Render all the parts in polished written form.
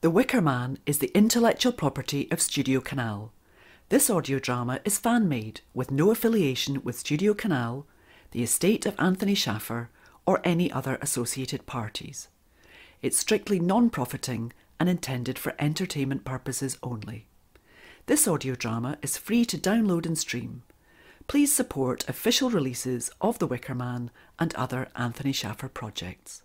The Wicker Man is the intellectual property of StudioCanal. This audio drama is fan-made with no affiliation with StudioCanal, the estate of Anthony Shaffer, or any other associated parties. It's strictly non-profiting and intended for entertainment purposes only. This audio drama is free to download and stream. Please support official releases of The Wicker Man and other Anthony Shaffer projects.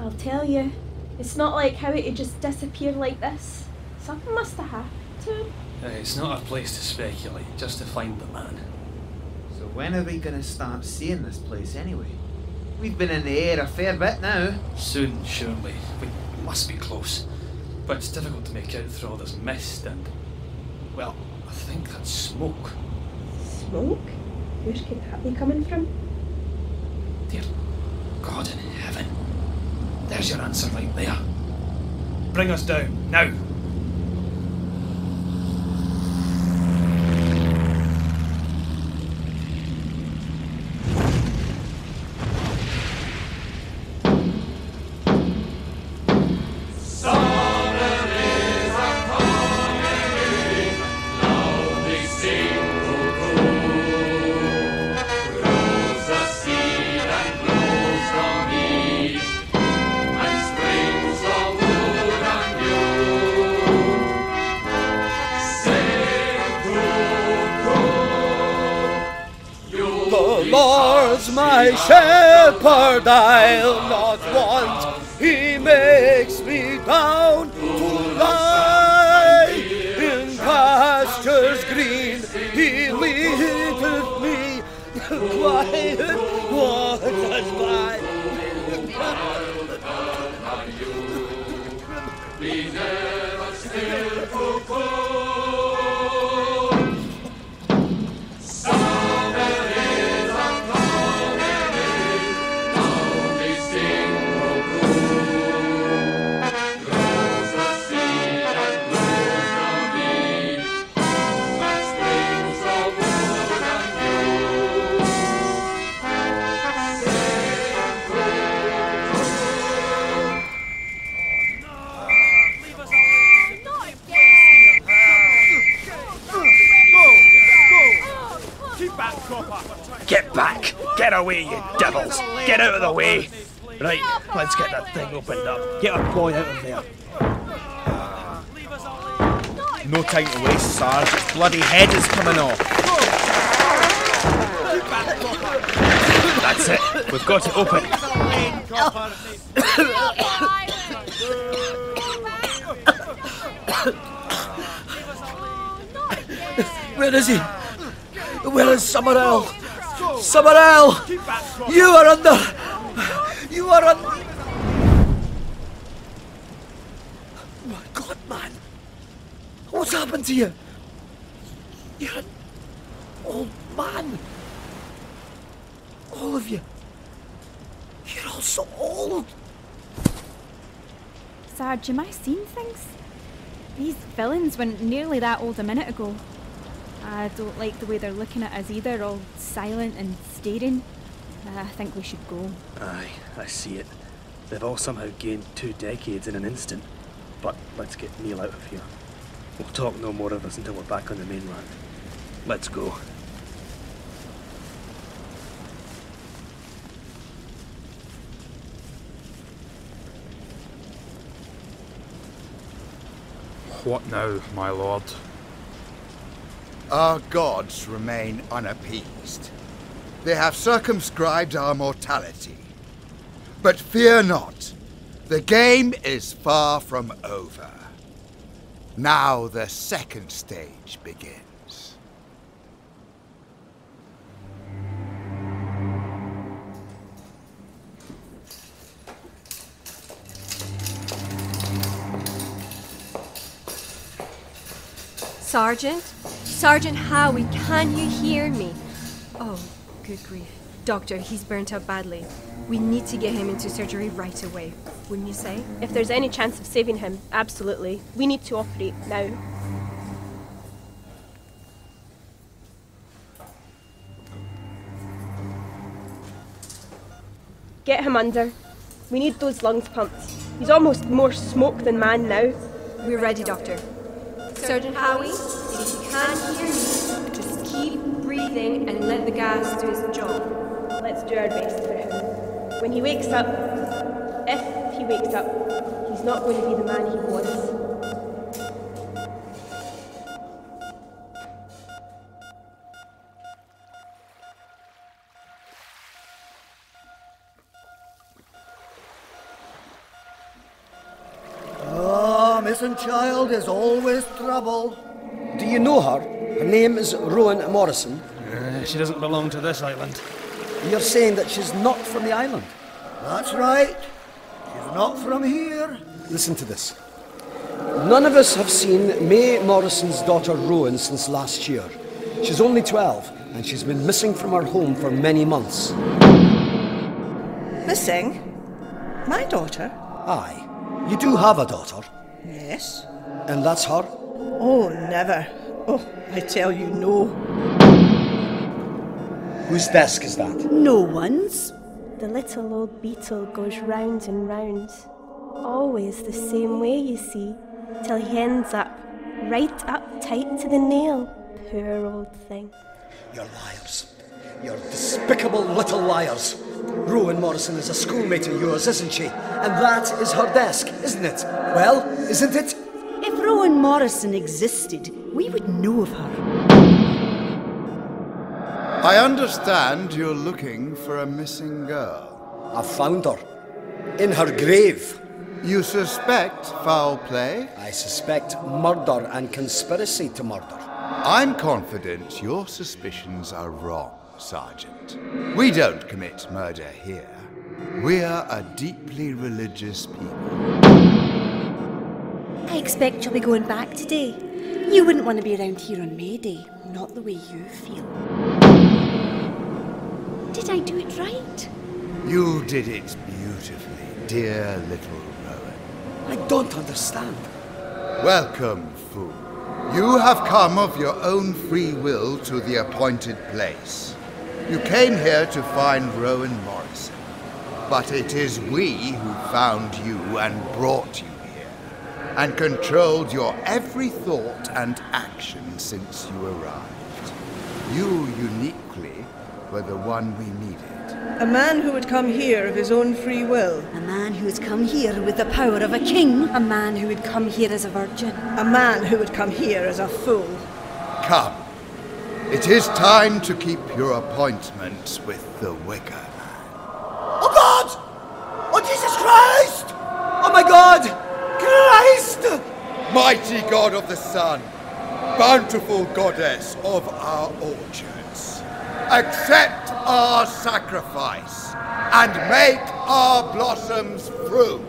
I'll tell you, it's not like how it would just disappear like this. Something must have happened to him. It's not our place to speculate, just to find the man. So when are we going to start seeing this place anyway? We've been in the air a fair bit now. Soon, surely. We must be close. But it's difficult to make out through all this mist and... well, I think that's smoke. Smoke? Where could that be coming from? Dear God in heaven. There's your answer right there. Bring us down, now! Shepherd, I'll not want. He makes me bound to lie in pastures green. He leadeth me quiet waters by. Get away, you devils! Get out of the way! Right, let's get that thing opened up. Get our boy out of there. No time to waste, Sarge. His bloody head is coming off. That's it. We've got it open. Where is he? Where is Summerisle? Summerisle! You are under... you are under... My God, man! What's happened to you? You're an old man! All of you! You're all so old! Sarge, am I seeing things? These villains weren't nearly that old a minute ago. I don't like the way they're looking at us either, all silent and staring. I think we should go. Aye, I see it. They've all somehow gained 2 decades in an instant. But let's get Neil out of here. We'll talk no more of this until we're back on the mainland. Let's go. What now, my lord? Our gods remain unappeased. They have circumscribed our mortality. But fear not. The game is far from over. Now the second stage begins. Sergeant? Sergeant Howie, can you hear me? Oh, good grief. Doctor, he's burnt up badly. We need to get him into surgery right away, wouldn't you say? If there's any chance of saving him, absolutely. We need to operate now. Get him under. We need those lungs pumped. He's almost more smoke than man now. We're ready, Doctor. Sergeant Howie, if you can hear me, just keep breathing and let the gas do its job. Let's do our best for him. When he wakes up, if he wakes up, he's not going to be the man he was. Ah, missing child is always trouble. Do you know her? Her name is Rowan Morrison. She doesn't belong to this island. You're saying that she's not from the island? That's right. Not from here. Listen to this. None of us have seen May Morrison's daughter Rowan since last year. She's only 12, and she's been missing from her home for many months. Missing? My daughter? Aye. You do have a daughter? Yes. And that's her? Oh, never. Oh, I tell you, no. Whose desk is that? No one's. The little old beetle goes round and round, always the same way, you see, till he ends up, right up tight to the nail, poor old thing. You're liars. You're despicable little liars. Rowan Morrison is a schoolmate of yours, isn't she? And that is her desk, isn't it? Well, isn't it? If Rowan Morrison existed, we would know of her. I understand you're looking for a missing girl. I've found her. In her grave. You suspect foul play? I suspect murder and conspiracy to murder. I'm confident your suspicions are wrong, Sergeant. We don't commit murder here. We are a deeply religious people. I expect you'll be going back today. You wouldn't want to be around here on May Day, not the way you feel. Did I do it right? You did it beautifully, dear little Rowan. I don't understand. Welcome, fool. You have come of your own free will to the appointed place. You came here to find Rowan Morrison. But it is we who found you and brought you here, and controlled your every thought and action since you arrived. You uniquely were the one we needed. A man who would come here of his own free will. A man who would come here with the power of a king. A man who would come here as a virgin. A man who would come here as a fool. Come. It is time to keep your appointment with the Wicker Man. Oh God! Oh Jesus Christ! Oh my God! Christ! Mighty God of the Sun, bountiful Goddess of our orchards. Accept our sacrifice, and make our blossoms fruit.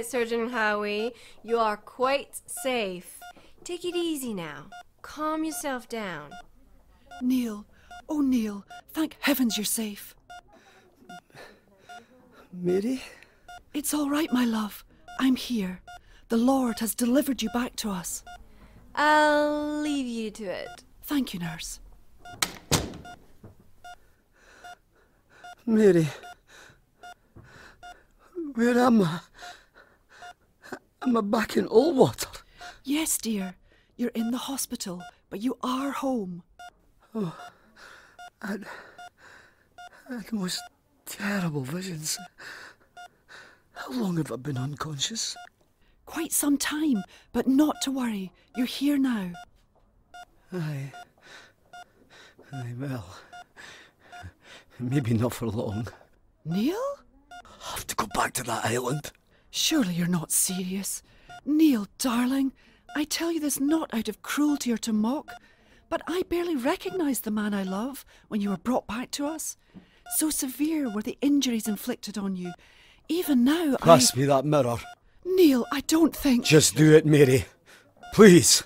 Sergeant Howie, you are quite safe. Take it easy now. Calm yourself down. Neil, oh Neil, thank heavens you're safe. Mary? It's all right, my love. I'm here. The Lord has delivered you back to us. I'll leave you to it. Thank you, nurse. Mary. Where am I? Am I back in Ullswater? Yes, dear. You're in the hospital, but you are home. Oh, I had the most terrible visions. How long have I been unconscious? Quite some time, but not to worry. You're here now. Aye. Aye, well. Maybe not for long. Neil? I have to go back to that island. Surely you're not serious. Neil, darling, I tell you this not out of cruelty or to mock, but I barely recognised the man I love when you were brought back to us. So severe were the injuries inflicted on you. Even now, Pass me that mirror. Neil, I don't think... Just do it, Mary. Please.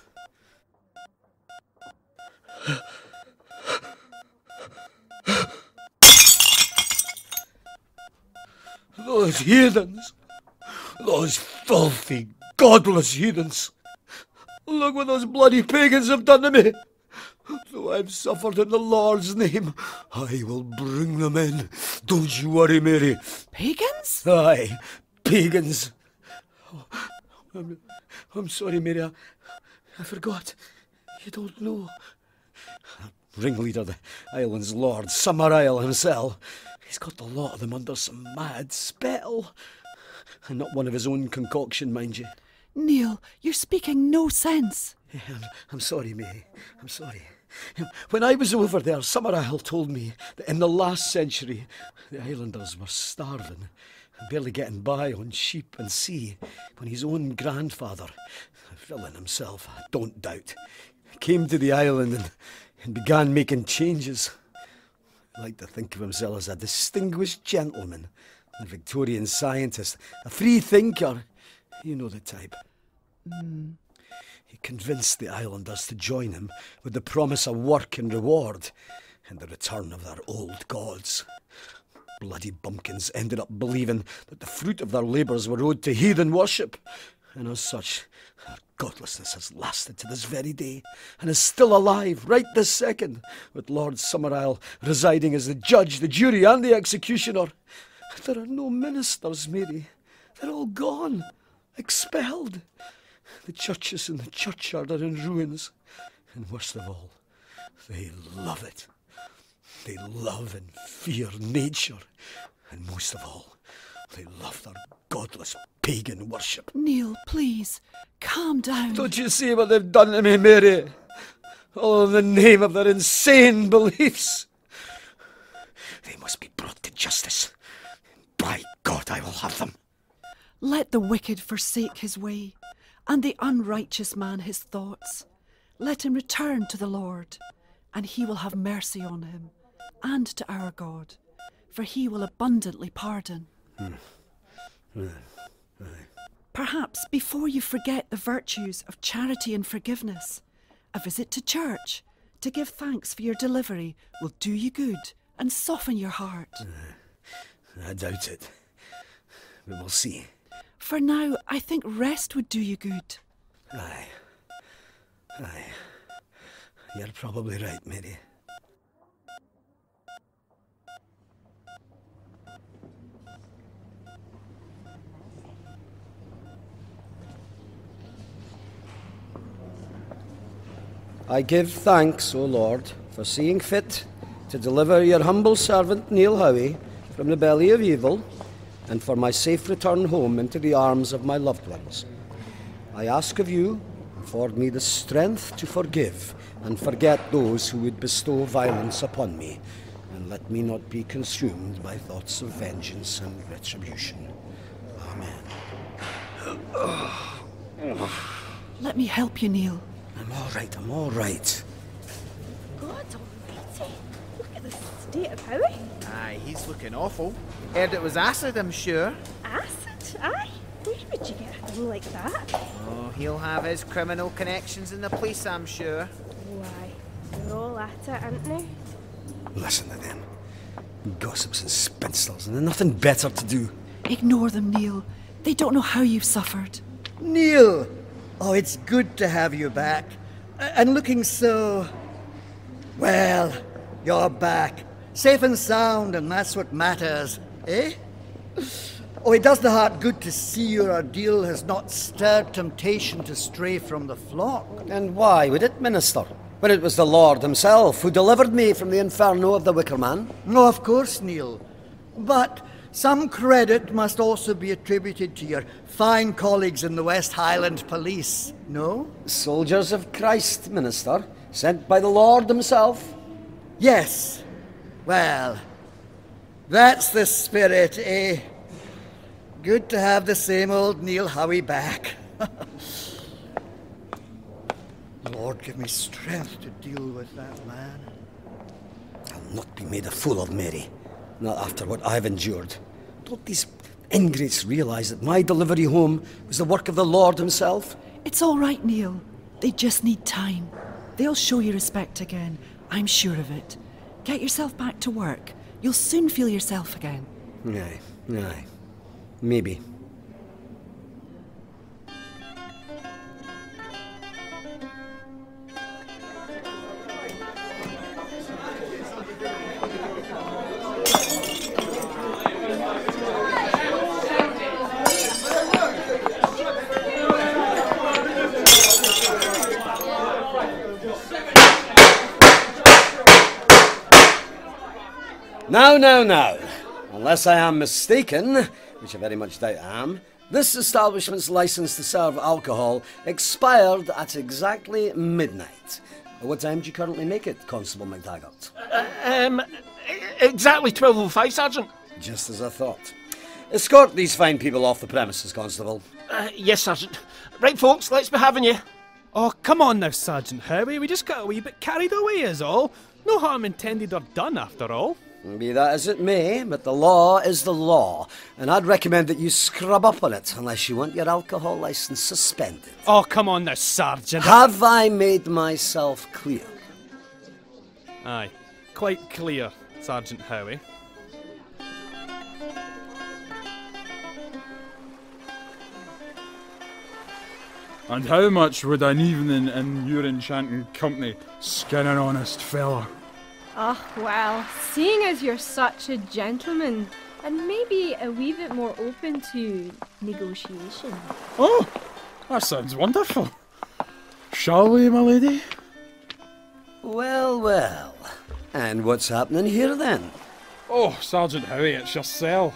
Those heathens. Those filthy, godless heathens. Look what those bloody pagans have done to me. Though I've suffered in the Lord's name, I will bring them in. Don't you worry, Mary. Pagans? Aye, pagans. Oh, I'm sorry, Mary. I forgot. You don't know. Ringleader, the island's Lord Summerisle himself. He's got the lot of them under some mad spell. And not one of his own concoction, mind you. Neil, you're speaking no sense. I'm sorry, May. I'm sorry. When I was over there, Summerisle told me that in the last century, the islanders were starving, barely getting by on sheep and sea, when his own grandfather, a villain himself, I don't doubt, came to the island and began making changes. I like to think of himself as a distinguished gentleman, a Victorian scientist, a free thinker. You know the type. Mm. He convinced the islanders to join him with the promise of work and reward and the return of their old gods. Bloody bumpkins ended up believing that the fruit of their labours were owed to heathen worship, and as such, their godlessness has lasted to this very day and is still alive right this second, with Lord Summerisle residing as the judge, the jury and the executioner. There are no ministers, Mary. They're all gone, expelled. The churches and the churchyard are in ruins. And worst of all, they love it. They love and fear nature. And most of all, they love their godless pagan worship. Neil, please, calm down. Don't you see what they've done to me, Mary? All in the name of their insane beliefs. They must be brought to justice. By God, I will have them. Let the wicked forsake his way, and the unrighteous man his thoughts. Let him return to the Lord, and he will have mercy on him, and to our God, for he will abundantly pardon. Perhaps before you forget the virtues of charity and forgiveness, a visit to church to give thanks for your delivery will do you good and soften your heart. I doubt it. We will see. For now, I think rest would do you good. Aye. Aye. You're probably right, Mary. I give thanks, O Lord, for seeing fit to deliver your humble servant Neil Howie from the belly of evil, and for my safe return home into the arms of my loved ones. I ask of you, afford me the strength to forgive and forget those who would bestow violence upon me, and let me not be consumed by thoughts of vengeance and retribution. Amen. Let me help you, Neil. I'm all right, I'm all right. God almighty, look at the state of Howie. Aye, he's looking awful. Heard it was acid, I'm sure. Acid? Aye? Where would you get a thing like that? Oh, he'll have his criminal connections in the police, I'm sure. Oh, aye. They're all at it, aren't they? Listen to them. Gossips and spinsters, and they're nothing better to do. Ignore them, Neil. They don't know how you've suffered. Neil! Oh, it's good to have you back. And looking so... Well, you're back. Safe and sound, and that's what matters, eh? Oh, it does the heart good to see your ordeal has not stirred temptation to stray from the flock. And why would it, Minister, when it was the Lord himself who delivered me from the inferno of the Wicker Man? No, of course, Neil. But some credit must also be attributed to your fine colleagues in the West Highland Police, no? Soldiers of Christ, Minister, sent by the Lord himself. Yes. Well, that's the spirit, eh? Good to have the same old Neil Howie back. Lord, give me strength to deal with that man. I'll not be made a fool of, Mary. Not after what I've endured. Don't these ingrates realise that my delivery home was the work of the Lord himself? It's all right, Neil. They just need time. They'll show you respect again. I'm sure of it. Get yourself back to work. You'll soon feel yourself again. Aye, aye. Maybe. Now, now, now. Unless I am mistaken, which I very much doubt I am, this establishment's licence to serve alcohol expired at exactly midnight. What time do you currently make it, Constable McTaggart? Exactly 12:05, Sergeant. Just as I thought. Escort these fine people off the premises, Constable. Yes, Sergeant. Right, folks, let's be having you. Oh, come on now, Sergeant Howie. We just got a wee bit carried away is all. No harm intended or done, after all. Be that as it may, but the law is the law, and I'd recommend that you scrub up on it unless you want your alcohol licence suspended. Oh, come on now, Sergeant. Have I made myself clear? Aye, quite clear, Sergeant Howie. And how much would an evening in your enchanting company skin an honest fella? Oh, well, seeing as you're such a gentleman, and maybe a wee bit more open to negotiation. Oh, that sounds wonderful. Shall we, my lady? Well, well. And what's happening here, then? Oh, Sergeant Howie, it's yourself.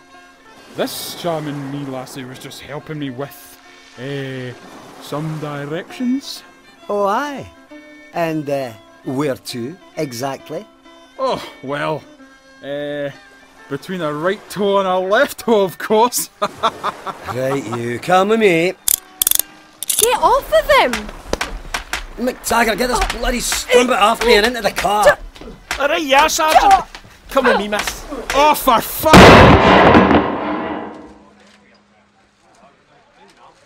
This charming wee lassie was just helping me with, some directions. Oh, aye. And, where to, exactly? Oh, well, between a right toe and a left toe, of course. Right, you come with me. Get off of him! McTaggart, get this bloody strumpet off me and into the car. All right, yeah, Sergeant. Come with me, miss. Oh, for fuck!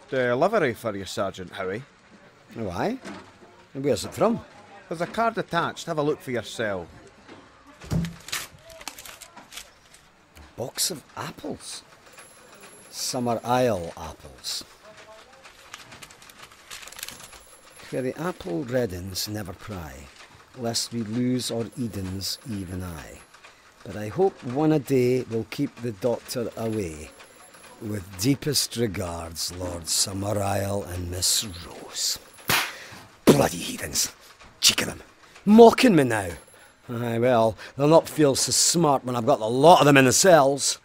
Delivery for you, Sergeant Howie. Oh, aye? And where's it from? There's a card attached. Have a look for yourself. Box of apples. Summerisle apples. Where the apple reddens never pry, lest we lose our Edens, even I. But I hope one a day will keep the doctor away. With deepest regards, Lord Summerisle and Miss Rose. Bloody heathens. Cheek of them. Mocking me now. Aye, well, they'll not feel so smart when I've got a lot of them in the cells.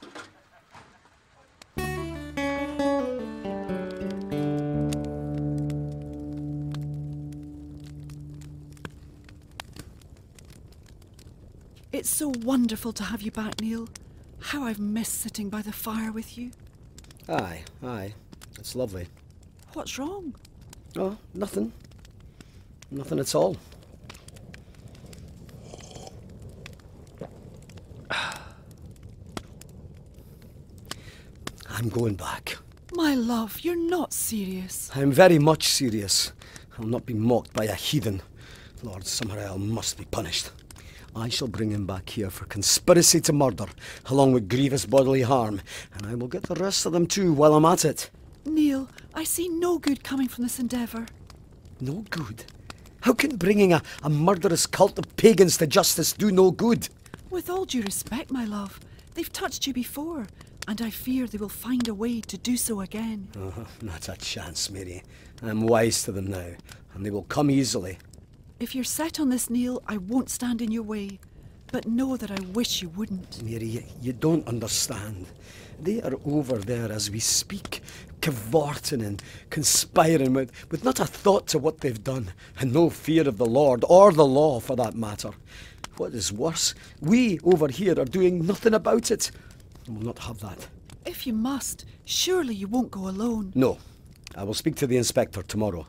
It's so wonderful to have you back, Neil. How I've missed sitting by the fire with you. Aye, aye. It's lovely. What's wrong? Oh, nothing. Nothing at all. I'm going back. My love, you're not serious. I'm very much serious. I'll not be mocked by a heathen. Lord Summerisle must be punished. I shall bring him back here for conspiracy to murder, along with grievous bodily harm, and I will get the rest of them too while I'm at it. Neil, I see no good coming from this endeavour. No good? How can bringing a murderous cult of pagans to justice do no good? With all due respect, my love, they've touched you before. And I fear they will find a way to do so again. Oh, not a chance, Mary. I'm wise to them now, and they will come easily. If you're set on this, Neil, I won't stand in your way. But know that I wish you wouldn't. Mary, you don't understand. They are over there as we speak, cavorting and conspiring with not a thought to what they've done, and no fear of the Lord, or the law for that matter. What is worse, we over here are doing nothing about it. And we'll not have that. If you must, surely you won't go alone. No. I will speak to the inspector tomorrow.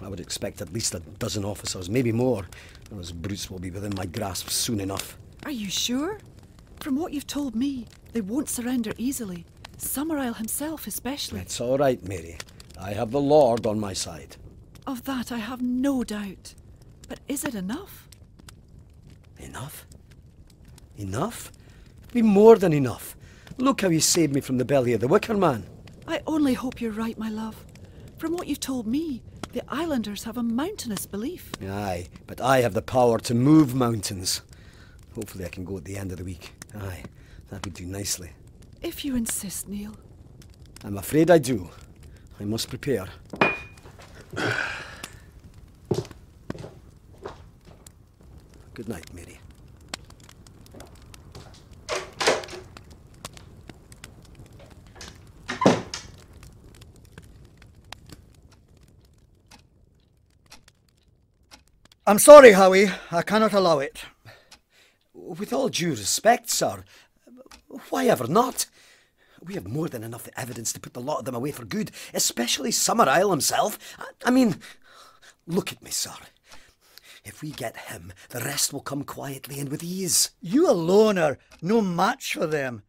I would expect at least a dozen officers, maybe more. Those brutes will be within my grasp soon enough. Are you sure? From what you've told me, they won't surrender easily. Summerisle himself especially. It's all right, Mary. I have the Lord on my side. Of that I have no doubt. But is it enough? Enough? Enough? It'll be more than enough. Look how he saved me from the belly of the Wicker Man. I only hope you're right, my love. From what you've told me, the islanders have a mountainous belief. Aye, but I have the power to move mountains. Hopefully I can go at the end of the week. Aye, that would do nicely. If you insist, Neil. I'm afraid I do. I must prepare. Good night, Mary. I'm sorry, Howie. I cannot allow it. With all due respect, sir, why ever not? We have more than enough evidence to put the lot of them away for good, especially Summerisle himself. I mean, look at me, sir. If we get him, the rest will come quietly and with ease. You alone are no match for them.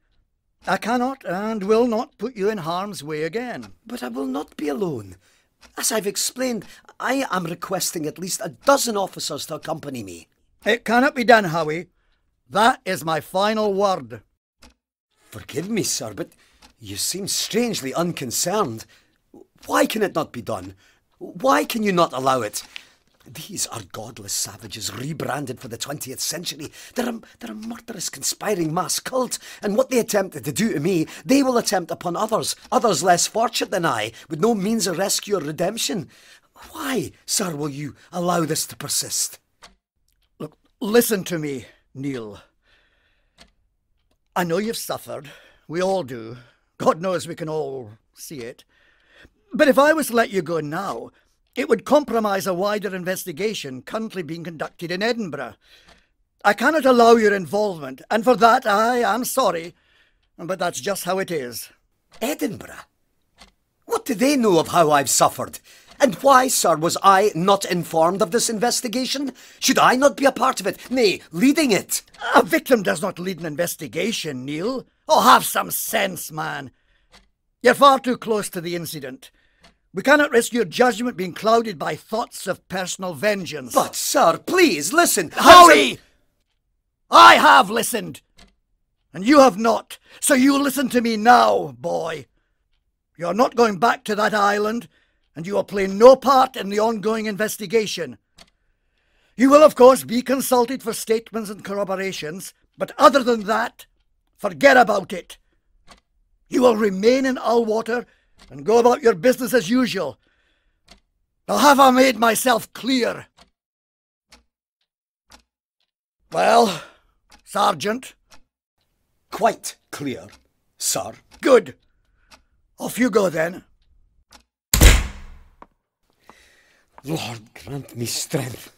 I cannot and will not put you in harm's way again. But I will not be alone. As I've explained, I am requesting at least a dozen officers to accompany me. It cannot be done, Howie. That is my final word. Forgive me, sir, but you seem strangely unconcerned. Why can it not be done? Why can you not allow it? These are godless savages rebranded for the 20th century. They're a murderous, conspiring mass cult, and what they attempted to do to me, they will attempt upon others, others less fortunate than I, with no means of rescue or redemption. Why, sir, will you allow this to persist? Look, listen to me, Neil. I know you've suffered. We all do. God knows we can all see it. But if I was to let you go now, it would compromise a wider investigation currently being conducted in Edinburgh. I cannot allow your involvement, and for that I am sorry, but that's just how it is. Edinburgh? What do they know of how I've suffered? And why, sir, was I not informed of this investigation? Should I not be a part of it, nay, leading it? A victim does not lead an investigation, Neil. Oh, have some sense, man. You're far too close to the incident. We cannot risk your judgment being clouded by thoughts of personal vengeance. But, sir, please, listen. Howie! I have listened, and you have not. So you listen to me now, boy. You are not going back to that island, and you will play no part in the ongoing investigation. You will, of course, be consulted for statements and corroborations, but other than that, forget about it. You will remain in Ullswater and go about your business as usual. Now, have I made myself clear? Well, Sergeant? Quite clear, sir. Good. Off you go, then. Lord, grant me strength.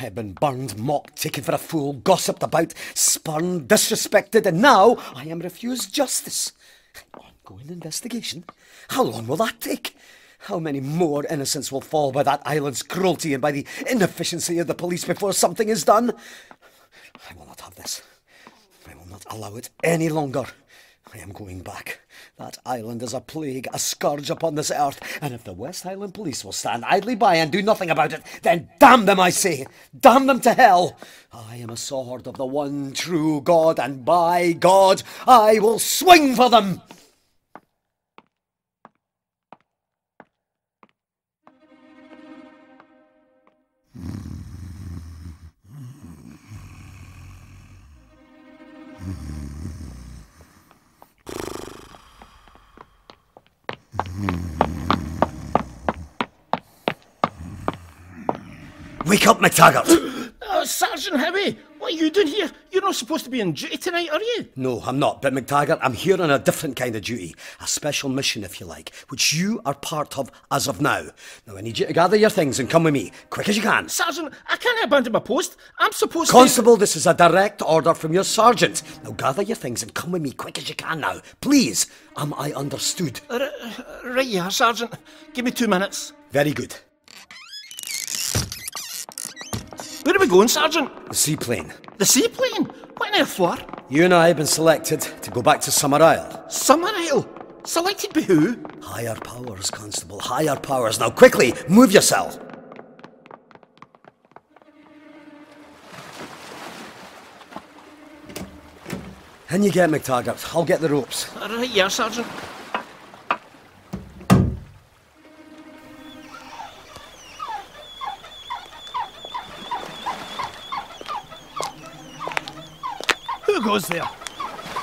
I have been burned, mocked, taken for a fool, gossiped about, spurned, disrespected, and now I am refused justice. Ongoing investigation? How long will that take? How many more innocents will fall by that island's cruelty and by the inefficiency of the police before something is done? I will not have this. I will not allow it any longer. I am going back. That island is a plague, a scourge upon this earth, and if the West Highland Police will stand idly by and do nothing about it, then damn them, I say! Damn them to hell! I am a sword of the one true God, and by God, I will swing for them! Wake up, McTaggart! Oh, Sergeant Howie, what are you doing here? You're not supposed to be on duty tonight, are you? No, I'm not, but McTaggart, I'm here on a different kind of duty. A special mission, if you like, which you are part of as of now. Now, I need you to gather your things and come with me, quick as you can. Sergeant, I can't abandon my post. I'm supposed Constable, this is a direct order from your sergeant. Now, gather your things and come with me, quick as you can now. Please, am I understood? Right you are, Sergeant. Give me 2 minutes. Very good. Where are we going, Sergeant? The seaplane. The seaplane? What on earth for? You and I have been selected to go back to Summerisle. Summerisle? Selected by who? Higher powers, Constable, higher powers. Now quickly, move yourself. In you get, McTaggart. I'll get the ropes. Right, yeah, Sergeant. Goes there.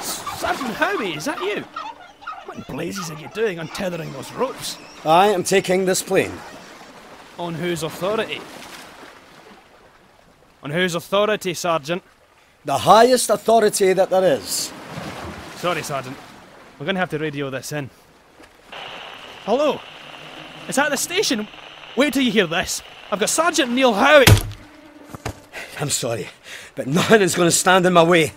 Sergeant Howie, is that you? What in blazes are you doing untethering those ropes? I am taking this plane. On whose authority? On whose authority, Sergeant? The highest authority that there is. Sorry, Sergeant. We're going to have to radio this in. Hello? Is that the station? Wait till you hear this. I've got Sergeant Neil Howie. I'm sorry, but nothing is going to stand in my way.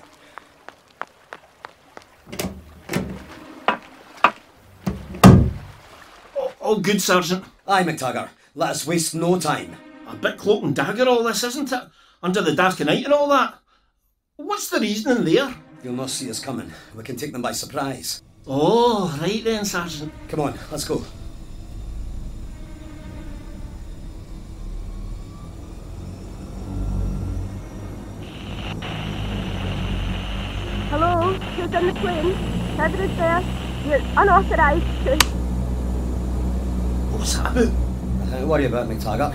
All good, Sergeant. Aye, McTaggart. Let us waste no time. A bit cloak and dagger all this, isn't it? Under the dark of night and all that. What's the reasoning there? You'll not see us coming. We can take them by surprise. Oh, right then, Sergeant. Come on, let's go. Hello, who's in the plane? Whoever is there, you're unauthorised to... What's that about? Don't worry about it, McTaggart.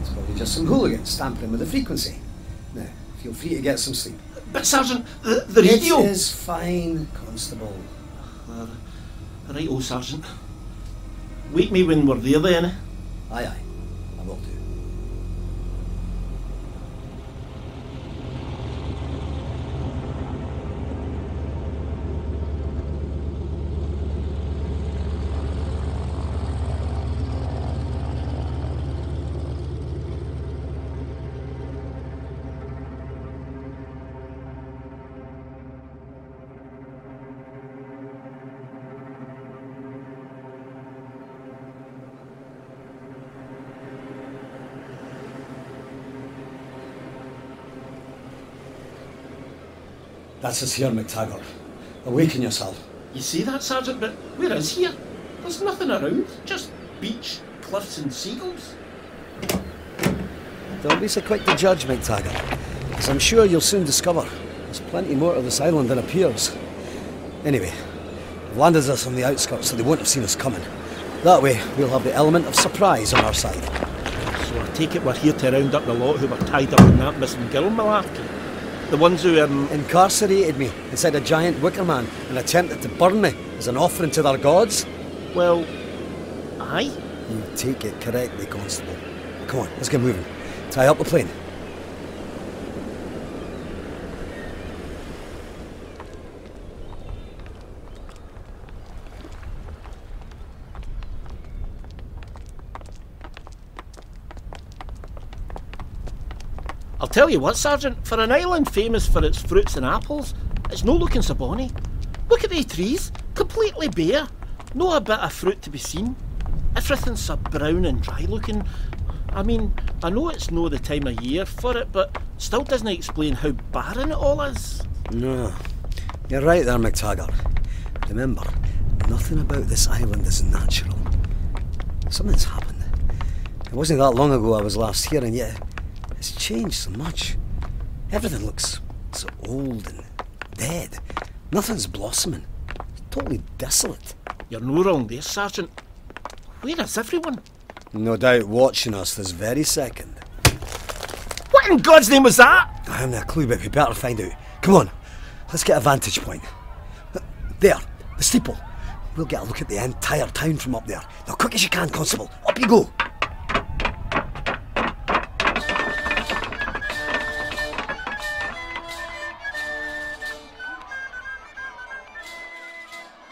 It's probably just some hooligans tampering with the frequency. Now, feel free to get some sleep. But, Sergeant, the radio... It is fine, Constable. Right, old Sergeant. Wake me when we're there, then. Aye, aye. I will do. That's us here, McTaggart. Awaken yourself. You see that, Sergeant? But where is here? There's nothing around. Just beach, cliffs and seagulls. Don't be so quick to judge, McTaggart. As I'm sure you'll soon discover, there's plenty more to this island than appears. Anyway, they've landed us on the outskirts so they won't have seen us coming. That way, we'll have the element of surprise on our side. So I take it we're here to round up the lot who were tied up in that missing girl malarkey. The ones who incarcerated me inside a giant Wicker Man and attempted to burn me as an offering to their gods? Well, aye. You take it correctly, Constable. Come on, let's get moving. Tie up the plane. I'll tell you what, Sergeant, for an island famous for its fruits and apples, it's no looking so bonny. Look at the trees, completely bare, no a bit of fruit to be seen. Everything's so brown and dry looking. I mean, I know it's no the time of year for it, but still doesn't explain how barren it all is. No, you're right there, McTaggart. Remember, nothing about this island is natural. Something's happened. It wasn't that long ago I was last here, and yet... It's changed so much. Everything looks so old and dead. Nothing's blossoming. It's totally desolate. You're no wrong there, Sergeant. Where is everyone? No doubt watching us this very second. What in God's name was that? I haven't a clue, but we better find out. Come on, let's get a vantage point. There, the steeple. We'll get a look at the entire town from up there. Now, quick as you can, Constable. Up you go.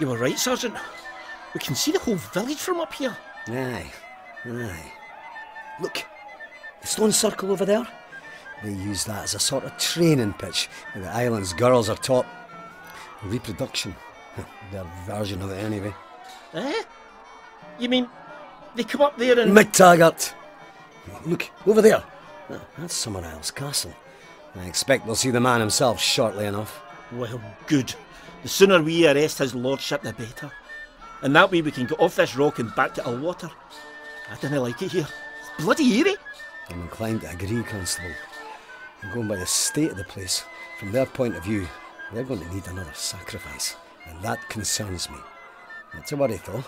You were right, Sergeant. We can see the whole village from up here. Aye, aye. Look, the stone circle over there. They use that as a sort of training pitch where the island's girls are taught reproduction. Their version of it, anyway. Eh? You mean they come up there and... McTaggart! Look, over there. That's Summerisle's castle. I expect we'll see the man himself shortly enough. Well, good. The sooner we arrest his lordship, the better. And that way we can get off this rock and back to Ullswater. I didn't like it here. It's bloody eerie. I'm inclined to agree, Constable. I'm going by the state of the place. From their point of view, they're going to need another sacrifice. And that concerns me. Not to worry, though.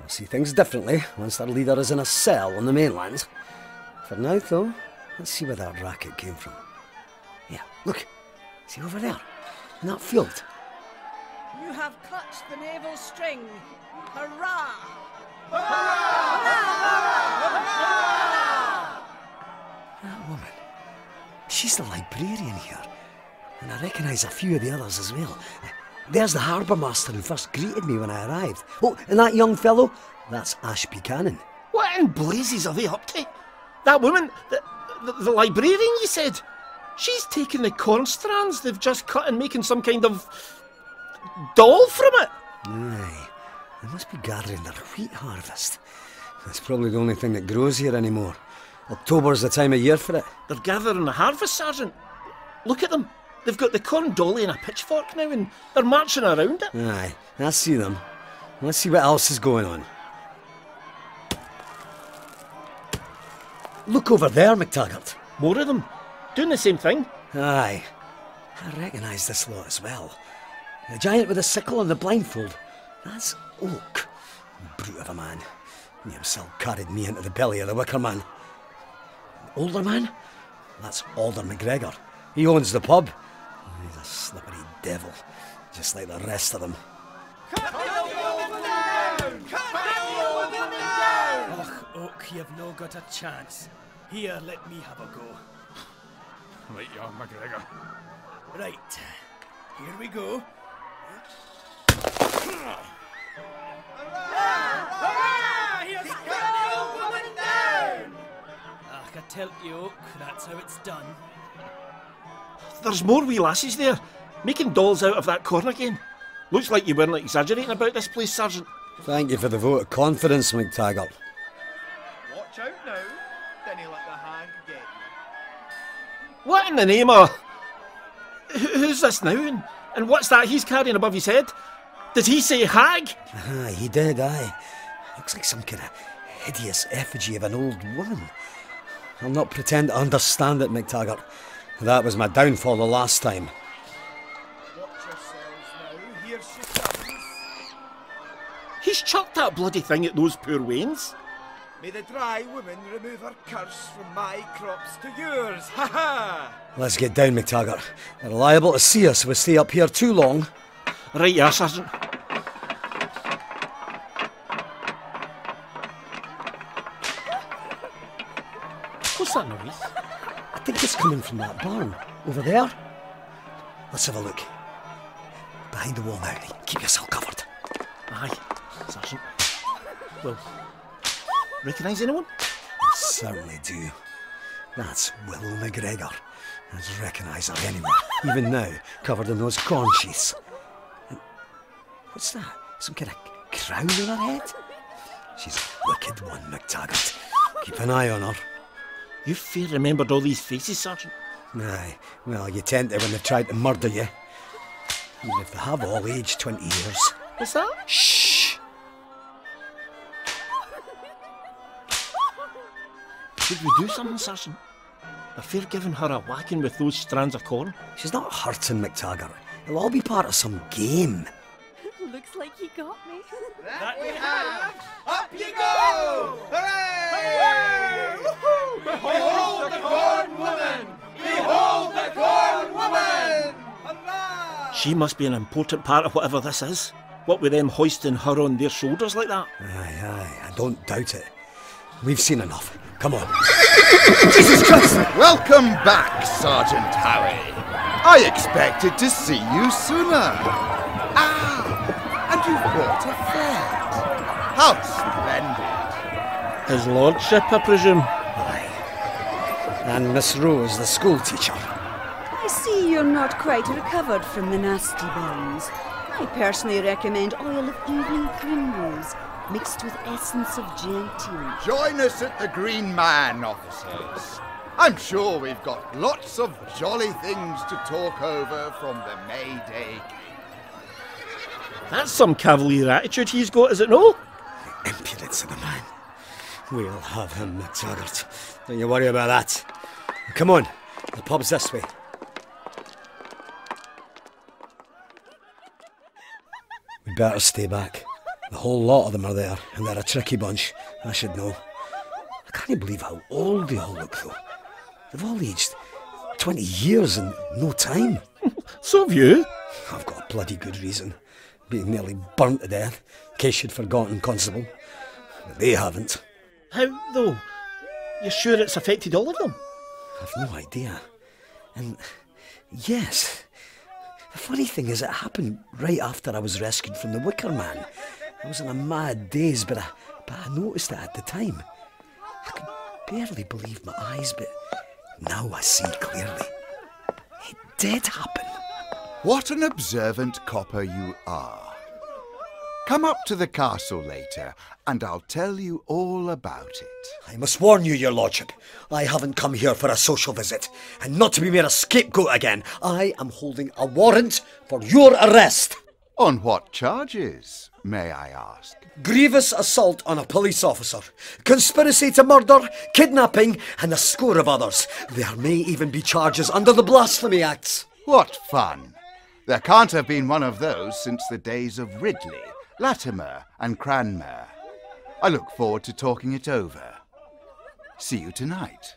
We'll see things differently once their leader is in a cell on the mainland. For now, though, let's see where that racket came from. Yeah, look. See over there? In that field. You have clutched the navel string. Hurrah! Hurrah! Hurrah! Hurrah! That woman. She's the librarian here. And I recognise a few of the others as well. There's the harbour master who first greeted me when I arrived. Oh, and that young fellow, that's Ash Buchanan. What in blazes are they up to? That woman, the librarian you said? She's taking the corn strands they've just cut and making some kind of doll from it. Aye, they must be gathering their wheat harvest. That's probably the only thing that grows here anymore. October's the time of year for it. They're gathering the harvest, Sergeant. Look at them. They've got the corn dolly and a pitchfork now, and they're marching around it. Aye, I see them. Let's see what else is going on. Look over there, McTaggart. More of them. Doing the same thing. Aye. I recognise this lot as well. The giant with the sickle and the blindfold. That's Oak. Brute of a man. He himself carried me into the belly of the Wicker Man. The older man? That's Alder McGregor. He owns the pub. He's a slippery devil, just like the rest of them. Cut the woman down! Cut the woman down! Och, Oak, you've no got a chance. Here, let me have a go. Right, you are, McGregor. Right, here we go. Hurrah! Hurrah! Here's cut the old woman down! Ach, I tell you, Oak, that's how it's done. There's more wee lasses there, making dolls out of that corn again. Looks like you weren't exaggerating about this place, Sergeant. Thank you for the vote of confidence, McTaggart. Watch out now, then he'll let the hang get you. What in the name of... Who's this now, and what's that he's carrying above his head? Did he say hag? Aye, he did, aye. Looks like some kind of hideous effigy of an old woman. I'll not pretend to understand it, McTaggart. That was my downfall the last time. Watch yourselves now. Here she comes. He's chucked that bloody thing at those poor wains. May the dry woman remove her curse from my crops to yours. Ha ha! Let's get down, McTaggart. They're liable to see us if we stay up here too long. Right, yeah, Sergeant. What's that noise? I think it's coming from that barn. Over there. Let's have a look. Behind the wall now. Keep yourself covered. Aye, Sergeant. Well, recognise anyone? I certainly do. That's Will McGregor. I'd recognise her anywhere, even now, covered in those corn sheaths. And what's that? Some kind of crown on her head? She's a wicked one, McTaggart. Keep an eye on her. You fair remembered all these faces, Sergeant. Aye, well, you tend to when they try to murder you. Even if they have all aged 20 years. What's that? Shh! Should we do something, Sergeant? They're fair giving her a whacking with those strands of corn. She's not hurting, McTaggart. It'll all be part of some game. Looks like you got me. That we have! Up you go! Hooray! Hooray! Behold the corn woman! Behold the corn woman! Hurrah! She must be an important part of whatever this is. What with them hoisting her on their shoulders like that. Aye, aye, I don't doubt it. We've seen enough. Come on. Jesus Christ! Welcome back, Sergeant Howie. I expected to see you sooner. Ah! And And you've bought a fair. How splendid. His lordship, I presume. Aye. And Miss Rose, the school teacher. I see you're not quite recovered from the nasty burns. I personally recommend oil of evening primrose, mixed with essence of gentian. Join us at the Green Man, officers. I'm sure we've got lots of jolly things to talk over from the May Day. That's some cavalier attitude he's got, is it no? The impudence of the man. We'll have him McTaggart. Don't you worry about that. Come on, the pub's this way. We'd better stay back. The whole lot of them are there, and they're a tricky bunch. I should know. I can't believe how old they all look, though. They've all aged 20 years in no time. So have you. I've got a bloody good reason. Being nearly burnt to death, in case you'd forgotten, Constable. But they haven't. How, though? You're sure it's affected all of them? I've no idea. And, yes, the funny thing is it happened right after I was rescued from the Wicker Man. I was in a mad daze, but I noticed it at the time. I could barely believe my eyes, but now I see clearly. It did happen. What an observant copper you are. Come up to the castle later, and I'll tell you all about it. I must warn you, your lordship. I haven't come here for a social visit, and not to be made a scapegoat again. I am holding a warrant for your arrest. On what charges, may I ask? Grievous assault on a police officer, conspiracy to murder, kidnapping, and a score of others. There may even be charges under the Blasphemy Acts. What fun! There can't have been one of those since the days of Ridley, Latimer and Cranmer. I look forward to talking it over. See you tonight.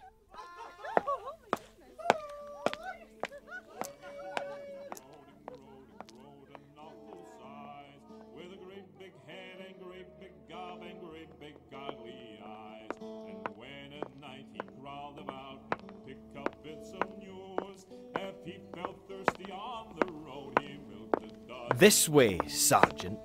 This way, Sergeant.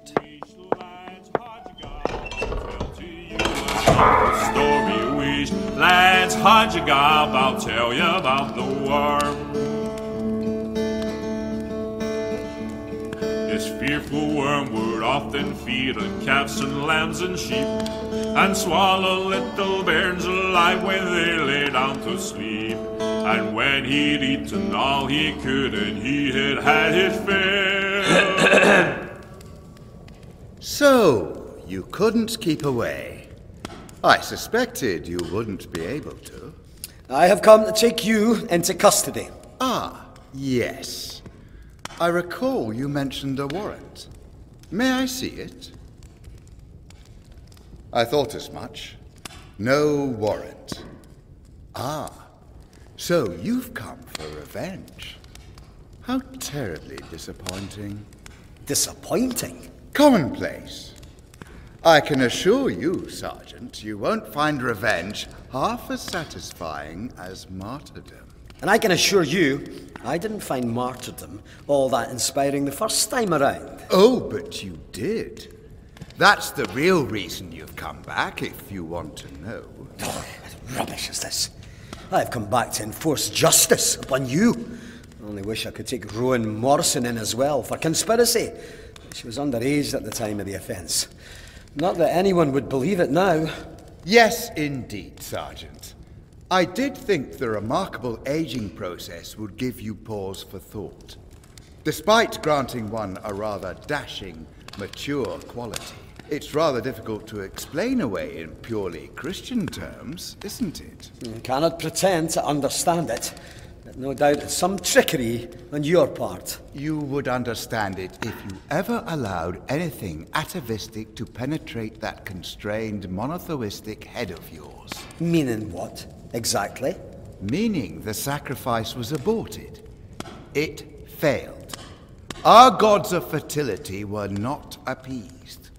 Lads, hard you gob, I'll tell you about the worm. This fearful worm would often feed on calves and lambs and sheep, and swallow little bairns alive when they lay down to sleep. And when he'd eaten all he could, and he had had his fare. So, you couldn't keep away. I suspected you wouldn't be able to. I have come to take you into custody. Ah, yes. I recall you mentioned a warrant. May I see it? I thought as much. No warrant. Ah, so you've come for revenge. How terribly disappointing. Disappointing? Commonplace. I can assure you, Sergeant, you won't find revenge half as satisfying as martyrdom. And I can assure you, I didn't find martyrdom all that inspiring the first time around. Oh, but you did. That's the real reason you've come back, if you want to know. Oh, what rubbish is this? I've come back to enforce justice upon you. I only wish I could take Rowan Morrison in as well for conspiracy. She was underage at the time of the offence. Not that anyone would believe it now. Yes, indeed, Sergeant. I did think the remarkable ageing process would give you pause for thought, despite granting one a rather dashing, mature quality. It's rather difficult to explain away in purely Christian terms, isn't it? You cannot pretend to understand it. No doubt it's some trickery on your part. You would understand it if you ever allowed anything atavistic to penetrate that constrained monotheistic head of yours. Meaning what, exactly? Meaning the sacrifice was aborted. It failed. Our gods of fertility were not appeased.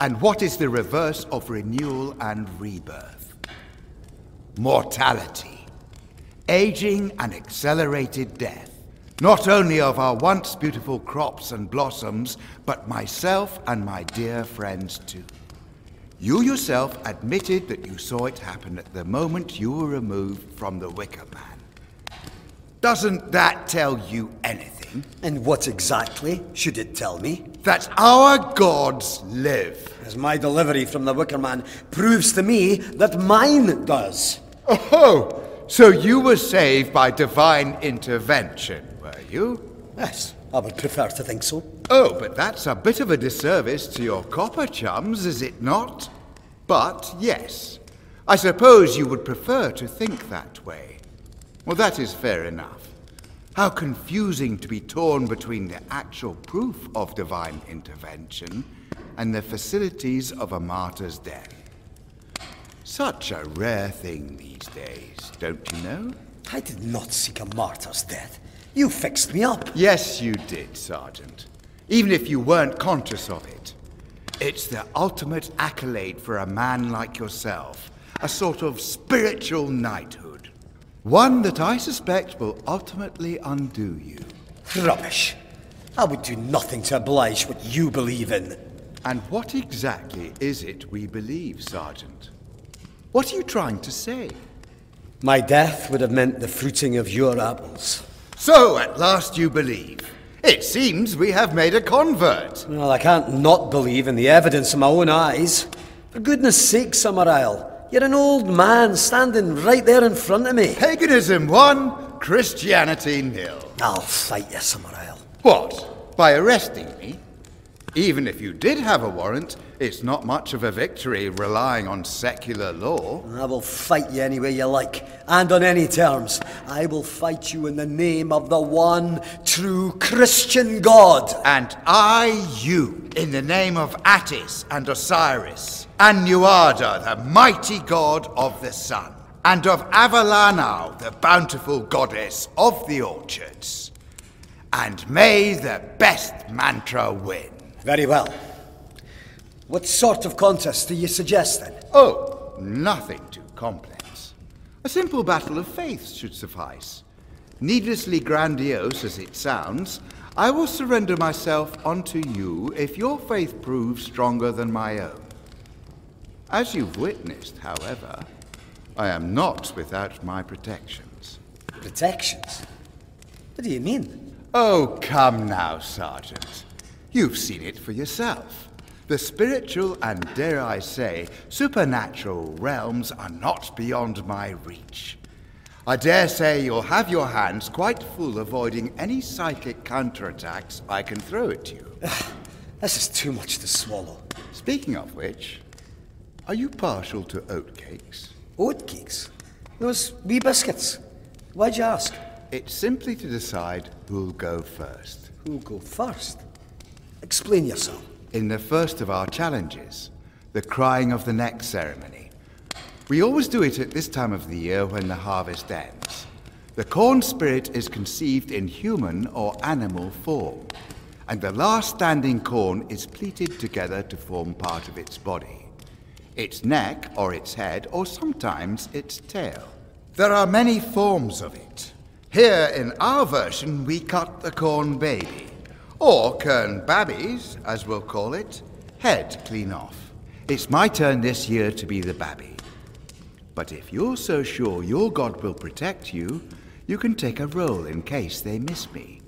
And what is the reverse of renewal and rebirth? Mortality. Aging and accelerated death. not only of our once beautiful crops and blossoms, but myself and my dear friends too. You yourself admitted that you saw it happen at the moment you were removed from the Wicker Man. Doesn't that tell you anything? And what exactly should it tell me? That our gods live. As my delivery from the Wicker Man proves to me that mine does. Oh, so you were saved by divine intervention, were you? Yes, I would prefer to think so. Oh, but that's a bit of a disservice to your copper chums, is it not? But, yes, I suppose you would prefer to think that way. Well, that is fair enough. How confusing to be torn between the actual proof of divine intervention and the facilities of a martyr's death. Such a rare thing these days, don't you know? I did not seek a martyr's death. You fixed me up. Yes, you did, Sergeant. Even if you weren't conscious of it. It's the ultimate accolade for a man like yourself. A sort of spiritual knighthood. One that I suspect will ultimately undo you. Rubbish. I would do nothing to oblige what you believe in. And what exactly is it we believe, Sergeant? What are you trying to say? My death would have meant the fruiting of your apples. So, at last you believe. It seems we have made a convert. Well, I can't not believe in the evidence of my own eyes. For goodness sake, Summerisle. You're an old man standing right there in front of me. Paganism 1, Christianity nil. I'll fight you, Summerisle. What? By arresting me? Even if you did have a warrant, it's not much of a victory relying on secular law. I will fight you any way you like, and on any terms. I will fight you in the name of the one true Christian God. And I you, in the name of Attis and Osiris, and Nuada, the mighty god of the sun, and of Avalanau, the bountiful goddess of the orchards. And may the best mantra win. Very well. What sort of contest do you suggest, then? Oh, nothing too complex. A simple battle of faiths should suffice. Needlessly grandiose as it sounds, I will surrender myself unto you if your faith proves stronger than my own. As you've witnessed, however, I am not without my protections. Protections? What do you mean? Oh, come now, Sergeant. You've seen it for yourself. The spiritual and, dare I say, supernatural realms are not beyond my reach. I dare say you'll have your hands quite full avoiding any psychic counterattacks I can throw at you. This is too much to swallow. Speaking of which, are you partial to oatcakes? Oatcakes? Those wee biscuits. Why'd you ask? It's simply to decide who'll go first. Who'll go first? Explain yourself. In the first of our challenges, the crying of the neck ceremony. We always do it at this time of the year when the harvest ends. The corn spirit is conceived in human or animal form, and the last standing corn is pleated together to form part of its body, its neck or its head, or sometimes its tail. There are many forms of it. Here in our version, we cut the corn baby, or Kern Babby's, as we'll call it, head clean off. It's my turn this year to be the babby. But if you're so sure your god will protect you, you can take a roll in case they miss me.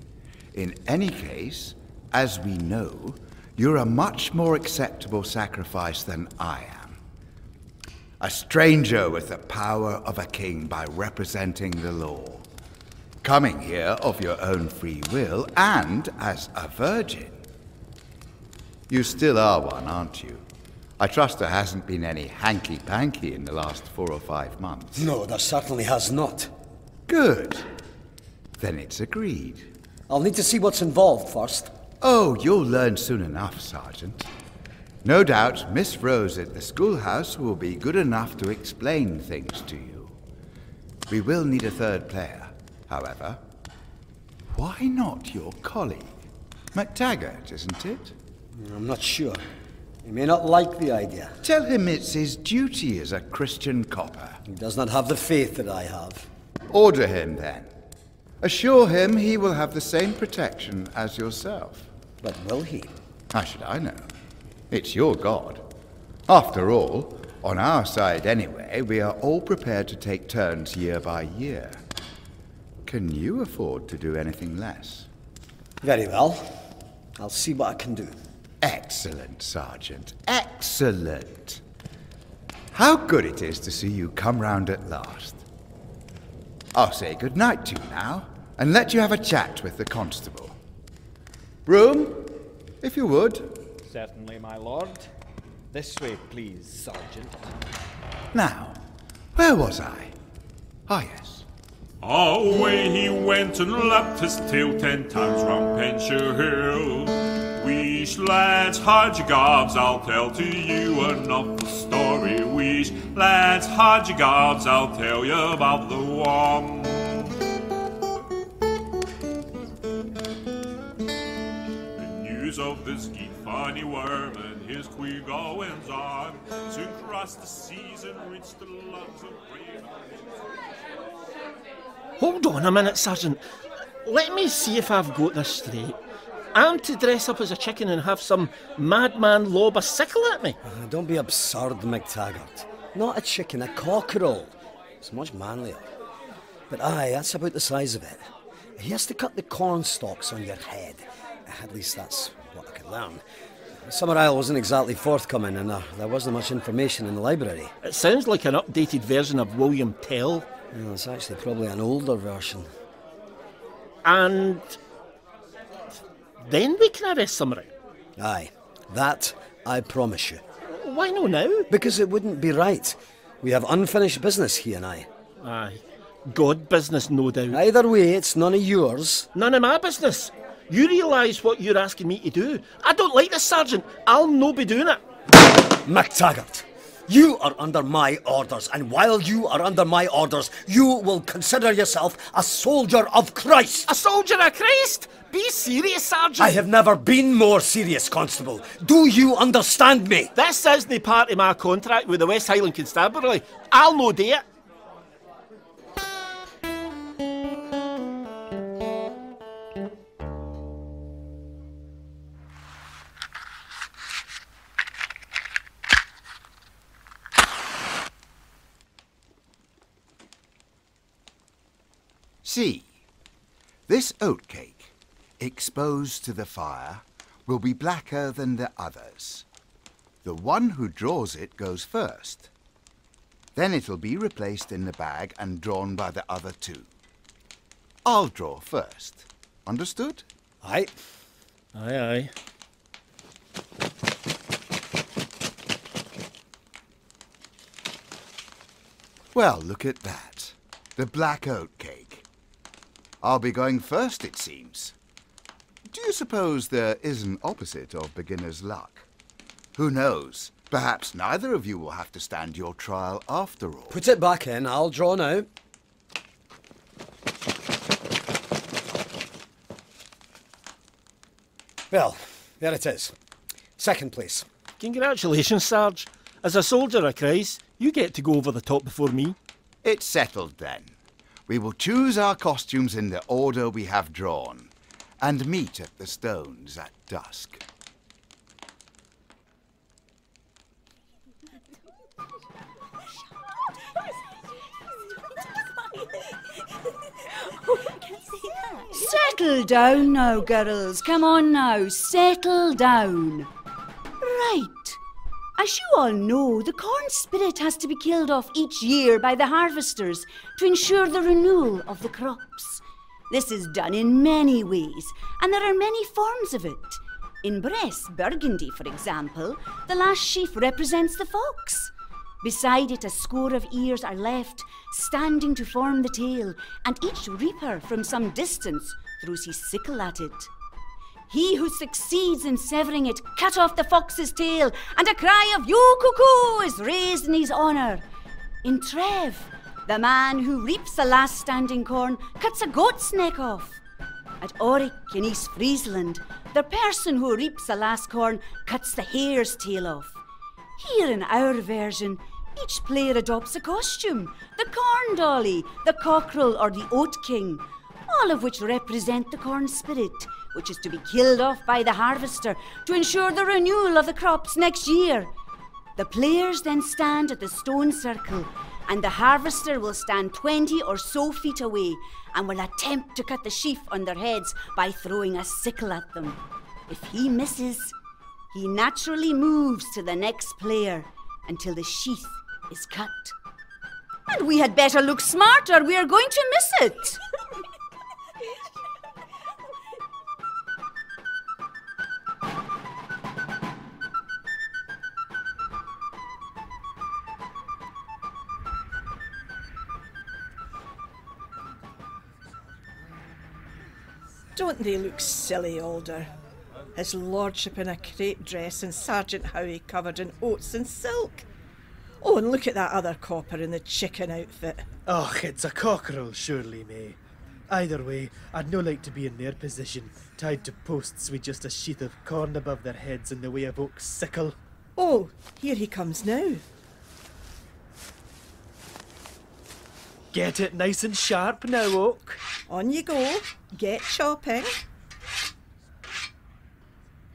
In any case, as we know, you're a much more acceptable sacrifice than I am. A stranger with the power of a king by representing the law. Coming here of your own free will, and as a virgin. You still are one, aren't you? I trust there hasn't been any hanky-panky in the last 4 or 5 months. No, there certainly has not. Good. Then it's agreed. I'll need to see what's involved first. Oh, you'll learn soon enough, Sergeant. No doubt Miss Rose at the schoolhouse will be good enough to explain things to you. We will need a third player. However, why not your colleague? McTaggart, isn't it? I'm not sure. He may not like the idea. Tell him it's his duty as a Christian copper. He does not have the faith that I have. Order him, then. Assure him he will have the same protection as yourself. But will he? How should I know? It's your god. After all, on our side anyway, we are all prepared to take turns year by year. Can you afford to do anything less? Very well. I'll see what I can do. Excellent, Sergeant. Excellent. How good it is to see you come round at last. I'll say goodnight to you now, and let you have a chat with the constable. Broom, if you would. Certainly, my lord. This way, please, Sergeant. Now, where was I? Ah, yes. Away he went and lapped his tail 10 times round Penshire Hill. Weesh, lads, hide your gobs, I'll tell to you an awful story. Weesh, lads, hide your gobs, I'll tell you about the one. The news of this geek funny worm and his queer goings on soon crossed the seas and reached the lungs of brave. Hold on a minute, Sergeant. Let me see if I've got this straight. I'm to dress up as a chicken and have some madman lob a sickle at me? Don't be absurd, McTaggart. Not a chicken, a cockerel. It's much manlier. But aye, that's about the size of it. He has to cut the corn stalks on your head. At least that's what I could learn. Summerisle wasn't exactly forthcoming, and there wasn't much information in the library. It sounds like an updated version of William Tell. No, it's actually probably an older version. And then we can arrest Summerisle. Aye, that I promise you. Why no now? Because it wouldn't be right. We have unfinished business, he and I. Aye, God business, no doubt. Either way, it's none of yours. None of my business. You realise what you're asking me to do? I don't like this, Sergeant. I'll no be doing it. McTaggart. You are under my orders, and while you are under my orders, you will consider yourself a soldier of Christ. A soldier of Christ? Be serious, Sergeant. I have never been more serious, Constable. Do you understand me? This isn't part of my contract with the West Highland Constabulary. I'll no do it. C. This oatcake, exposed to the fire, will be blacker than the others. The one who draws it goes first. Then it'll be replaced in the bag and drawn by the other two. I'll draw first. Understood? Aye. Aye, aye. Well, look at that. The black oatcake. I'll be going first, it seems. Do you suppose there is an opposite of beginner's luck? Who knows? Perhaps neither of you will have to stand your trial after all. Put it back in. I'll draw now. Well, there it is. Second place. Congratulations, Sarge. As a soldier of Christ, you get to go over the top before me. It's settled, then. We will choose our costumes in the order we have drawn, and meet at the stones at dusk. Settle down now, girls. Come on now, settle down. Right. As you all know, the corn spirit has to be killed off each year by the harvesters to ensure the renewal of the crops. This is done in many ways, and there are many forms of it. In Bresse, Burgundy, for example, the last sheaf represents the fox. Beside it, a score of ears are left, standing to form the tail, and each reaper from some distance throws his sickle at it. He who succeeds in severing it cut off the fox's tail, and a cry of "Yo cuckoo" is raised in his honour. In Trev, the man who reaps the last standing corn cuts a goat's neck off. At Auric in East Friesland, the person who reaps the last corn cuts the hare's tail off. Here in our version, each player adopts a costume: the corn dolly, the cockerel, or the oat king. all of which represent the corn spirit, which is to be killed off by the harvester to ensure the renewal of the crops next year. The players then stand at the stone circle, and the harvester will stand 20 or so feet away and will attempt to cut the sheaf on their heads by throwing a sickle at them. If he misses, he naturally moves to the next player until the sheath is cut. And we had better look smarter, we are going to miss it. Don't they look silly, Alder? His lordship in a crepe dress and Sergeant Howie covered in oats and silk. Oh, and look at that other copper in the chicken outfit. Oh, it's a cockerel, surely, May. Either way, I'd no like to be in their position, tied to posts with just a sheath of corn above their heads in the way of Oak's sickle. Oh, here he comes now. Get it nice and sharp now, Oak. On you go. Get chopping.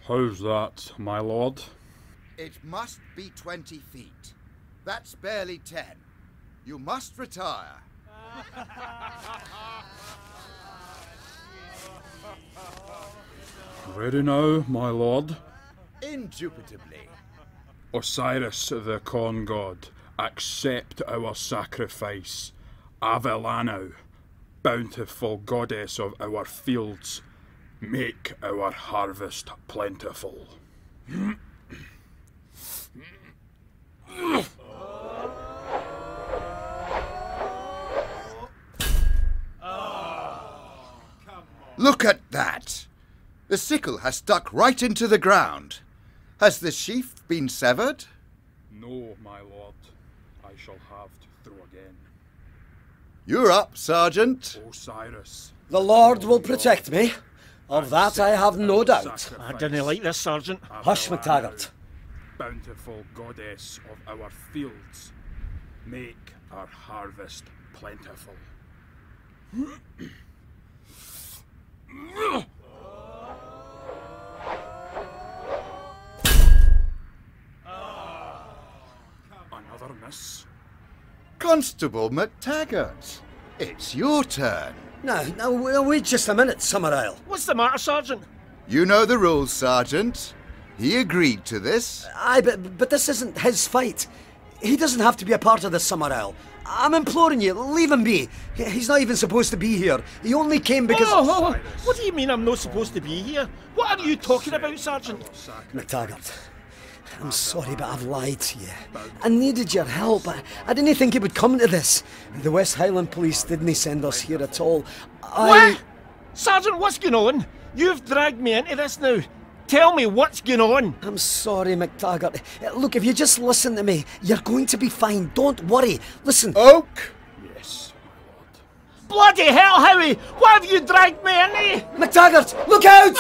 How's that, my lord? It must be 20 feet. That's barely 10. You must retire. Ready now, my lord? Indubitably. Osiris, the corn god, accept our sacrifice. Avelano, bountiful goddess of our fields, make our harvest plentiful. Look at that! The sickle has stuck right into the ground. Has the sheaf been severed? No, my lord. I shall have to throw again. You're up, Sergeant. Osiris. The Lord will protect me. Of that I have no doubt. I didn't like this, Sergeant. Hush, McTaggart. Bountiful goddess of our fields, make our harvest plentiful. Another miss. Constable McTaggart, it's your turn. No, wait just a minute, Summerisle. What's the matter, Sergeant? You know the rules, Sergeant. He agreed to this. Aye, but this isn't his fight. He doesn't have to be a part of this, Summerisle. I'm imploring you, leave him be. He's not even supposed to be here. He only came because... Oh, what do you mean I'm not supposed to be here? What are you talking about, Sergeant? McTaggart, I'm sorry, but I've lied to you. I needed your help. I didn't think it would come to this. The West Highland Police didn't send us here at all. What? Sergeant, what's going on? You've dragged me into this now. Tell me what's going on. I'm sorry, McTaggart. Look, if you just listen to me, you're going to be fine. Don't worry. Listen. Oak? Yes, my lord. Bloody hell, Howie! Why have you dragged me in here? McTaggart, look out!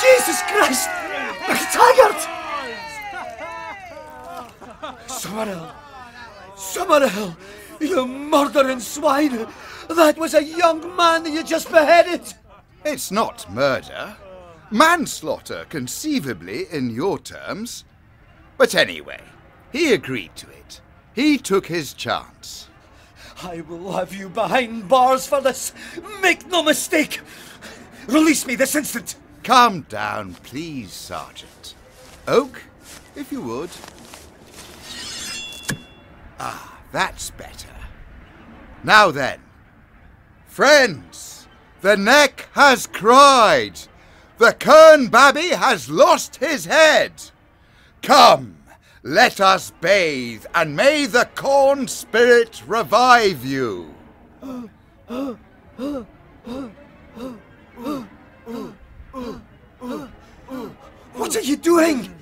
Jesus Christ! McTaggart! Summerisle! You murdering swine! That was a young man that you just beheaded! It's not murder. Manslaughter, conceivably, in your terms. But anyway, he agreed to it. He took his chance. I will have you behind bars for this. Make no mistake. Release me this instant. Calm down, please, Sergeant. Oak, if you would. Ah, that's better. Now then. Friends, the neck has cried. The Kern Babby has lost his head. Come, let us bathe, and may the corn spirit revive you. What are you doing?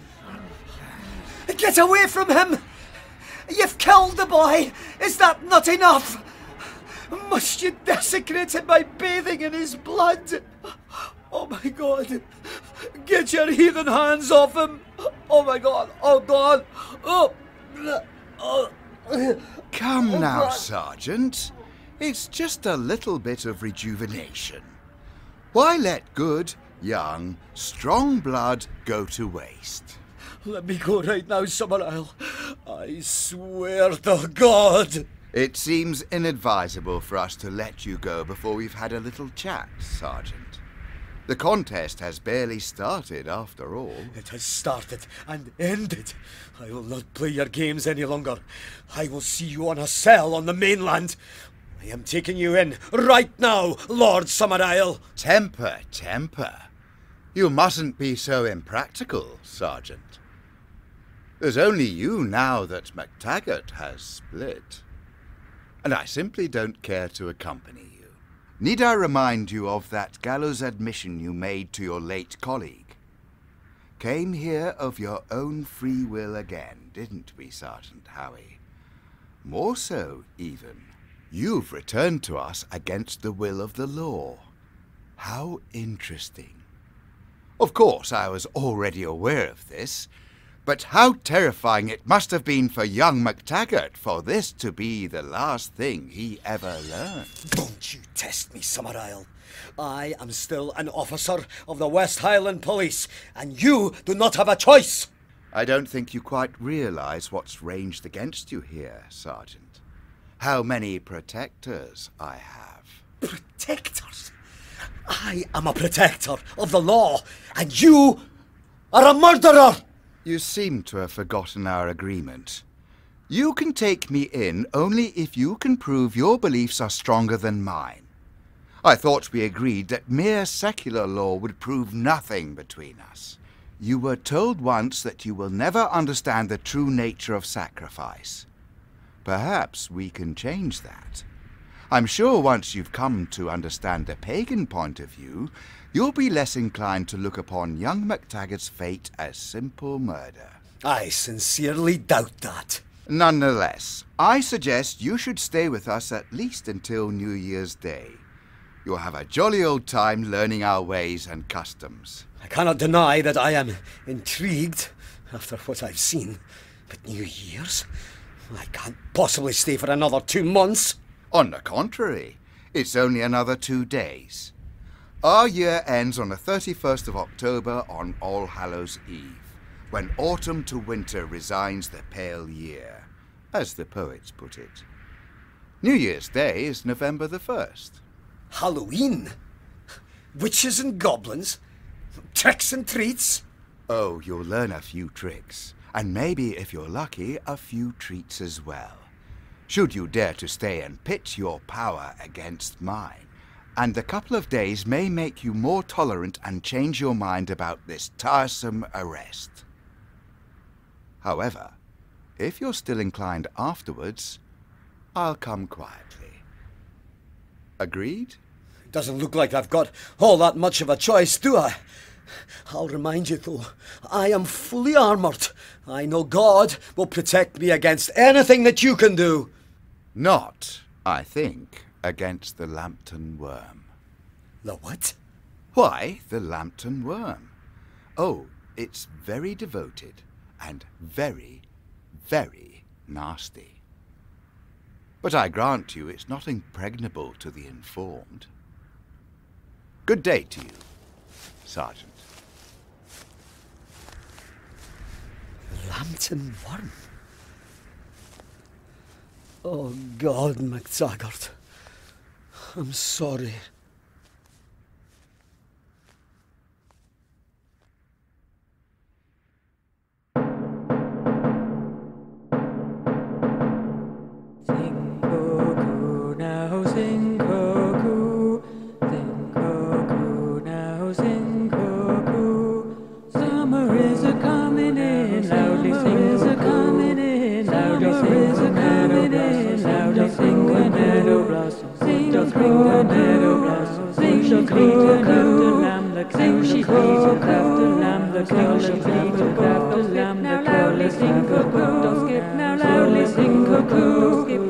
Get away from him! You've killed the boy! Is that not enough? Must you desecrate him by bathing in his blood? Oh my God! Get your heathen hands off him! Oh my God! Oh God! Oh! Oh! Come now, Sergeant. It's just a little bit of rejuvenation. Why let good, young, strong blood go to waste? Let me go right now, Summerisle. I swear to God. It seems inadvisable for us to let you go before we've had a little chat, Sergeant. The contest has barely started, after all. It has started and ended. I will not play your games any longer. I will see you on a cell on the mainland. I am taking you in right now, Lord Summerisle. Temper, temper. You mustn't be so impractical, Sergeant. There's only you now that McTaggart has split. And I simply don't care to accompany you. Need I remind you of that gallows admission you made to your late colleague? Came here of your own free will again, didn't we, Sergeant Howie? More so, even. You've returned to us against the will of the law. How interesting. Of course, I was already aware of this, but how terrifying it must have been for young McTaggart for this to be the last thing he ever learned. Don't you test me, Summerisle. I am still an officer of the West Highland Police, and you do not have a choice. I don't think you quite realise what's ranged against you here, Sergeant. How many protectors I have. Protectors? I am a protector of the law, and you are a murderer! You seem to have forgotten our agreement. You can take me in only if you can prove your beliefs are stronger than mine. I thought we agreed that mere secular law would prove nothing between us. You were told once that you will never understand the true nature of sacrifice. Perhaps we can change that. I'm sure once you've come to understand the pagan point of view, you'll be less inclined to look upon young McTaggart's fate as simple murder. I sincerely doubt that. Nonetheless, I suggest you should stay with us at least until New Year's Day. You'll have a jolly old time learning our ways and customs. I cannot deny that I am intrigued after what I've seen, but New Year's? I can't possibly stay for another 2 months. On the contrary, it's only another 2 days. Our year ends on the 31st of October on All Hallows' Eve, when autumn to winter resigns the pale year, as the poets put it. New Year's Day is November the 1st. Halloween? Witches and goblins? Tricks and treats? Oh, you'll learn a few tricks. And maybe, if you're lucky, a few treats as well. Should you dare to stay and pit your power against mine. And a couple of days may make you more tolerant and change your mind about this tiresome arrest. However, if you're still inclined afterwards, I'll come quietly. Agreed? It doesn't look like I've got all that much of a choice, do I? I'll remind you, though, I am fully armoured. I know God will protect me against anything that you can do. Not, I think, against the Lambton worm. The what? Why, the Lambton worm. Oh, it's very devoted and very, very nasty. But I grant you it's not impregnable to the informed. Good day to you, Sergeant. Lambton worm? Oh, God, McTaggart. I'm sorry. Sing cuckoo now, sing cuckoo. Sing cuckoo now, sing cuckoo. Summer is a coming in loud. Sing cuckoo, now loudly sing we cuckoo,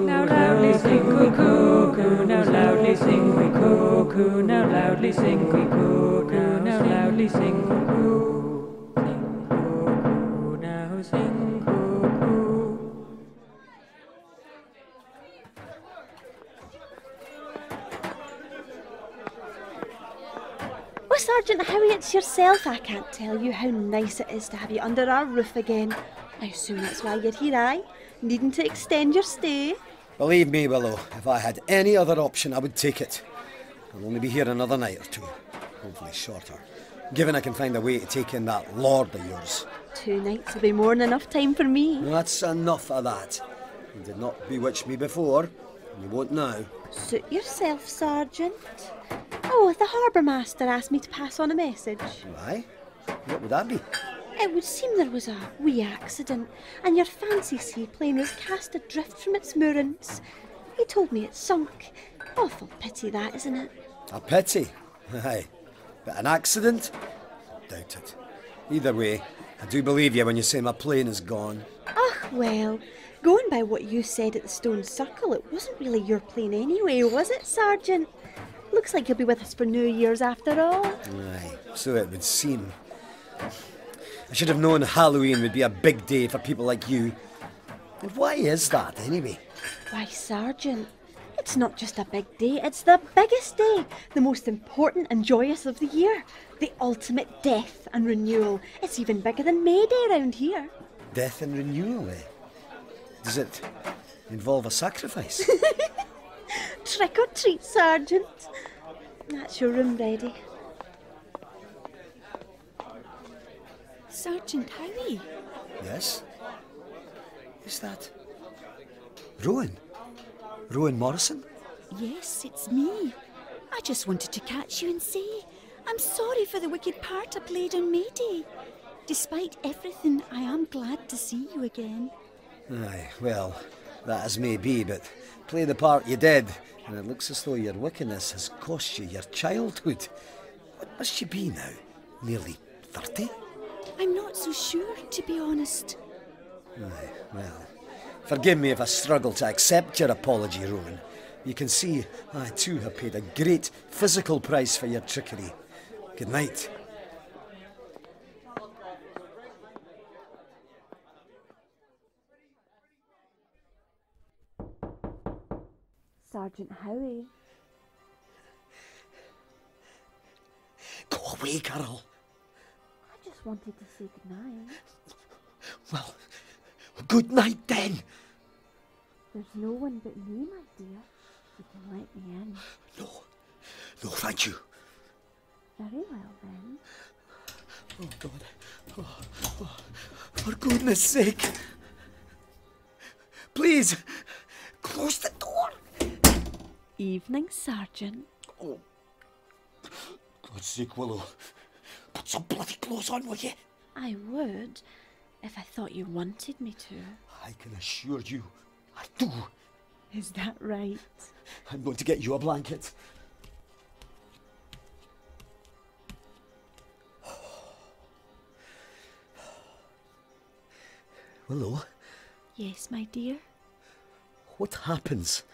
now loudly sing we cuckoo, now loudly sing cuckoo, now loudly sing cuckoo. Sergeant Howie, it's yourself. I can't tell you how nice it is to have you under our roof again. I assume that's why you're here, aye? Needing to extend your stay? Believe me, Willow, if I had any other option, I would take it. I'll only be here another night or two, hopefully shorter, given I can find a way to take in that lord of yours. 2 nights will be more than enough time for me. That's enough of that. You did not bewitch me before, and you won't now. Suit yourself, Sergeant. Oh, the harbour master asked me to pass on a message. Aye? What would that be? It would seem there was a wee accident, and your fancy seaplane was cast adrift from its moorings. He told me it sunk. Awful pity that, isn't it? A pity? Aye. But an accident? I doubt it. Either way, I do believe you when you say my plane is gone. Ah, well, going by what you said at the Stone Circle, it wasn't really your plane anyway, was it, Sergeant? Looks like you'll be with us for New Year's after all. Aye, so it would seem. I should have known Halloween would be a big day for people like you. And why is that, anyway? Why, Sergeant, it's not just a big day, it's the biggest day. The most important and joyous of the year. The ultimate death and renewal. It's even bigger than May Day round here. Death and renewal, eh? Does it involve a sacrifice? Trick or treat, Sergeant. That's your room ready. Sergeant Howie? Yes? Is that... Rowan? Rowan Morrison? Yes, it's me. I just wanted to catch you and say, I'm sorry for the wicked part I played on May Day. Despite everything, I am glad to see you again. Aye, well, that as may be, but play the part you did, and it looks as though your wickedness has cost you your childhood. What must you be now? Nearly 30? I'm not so sure, to be honest. Aye, well, forgive me if I struggle to accept your apology, Rowan. You can see I too have paid a great physical price for your trickery. Good night. Sergeant Howie. Go away, girl. Wanted to say good night. Well, good night then. There's no one but me, my dear. You can let me in. No, no, thank you. Very well then. Oh God! Oh, for goodness' sake! Please, close the door. Evening, Sergeant. Oh, God's sake, Willow. Put some bloody clothes on, will you? I would, if I thought you wanted me to. I can assure you, I do. Is that right? I'm going to get you a blanket. Willow? Yes, my dear? What happens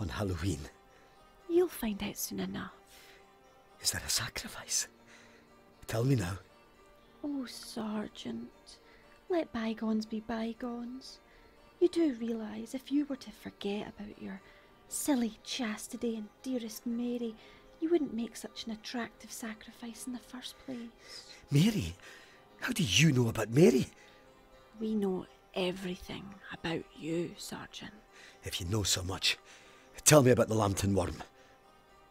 on Halloween? You'll find out soon enough. Is there a sacrifice? Tell me now. Oh, Sergeant, let bygones be bygones. You do realise if you were to forget about your silly Chastity and dearest Mary, you wouldn't make such an attractive sacrifice in the first place. Mary? How do you know about Mary? We know everything about you, Sergeant. If you know so much, tell me about the Lambton worm.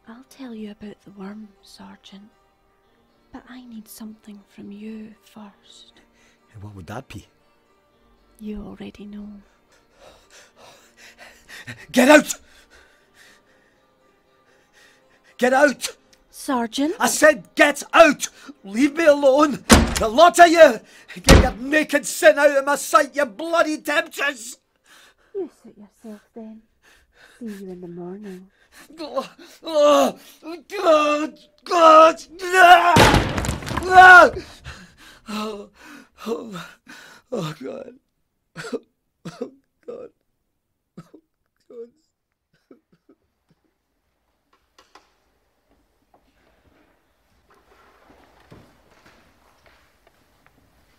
I'll tell you about the worm, Sergeant. But I need something from you first. And what would that be? You already know. Get out! Get out! Sergeant? I said get out! Leave me alone! The lot of you! Get your naked sin out of my sight, you bloody temptress! You suit yourself then. See you in the morning. Oh, God! God! No! No! Oh, oh, oh, God. Oh, God. Oh, God.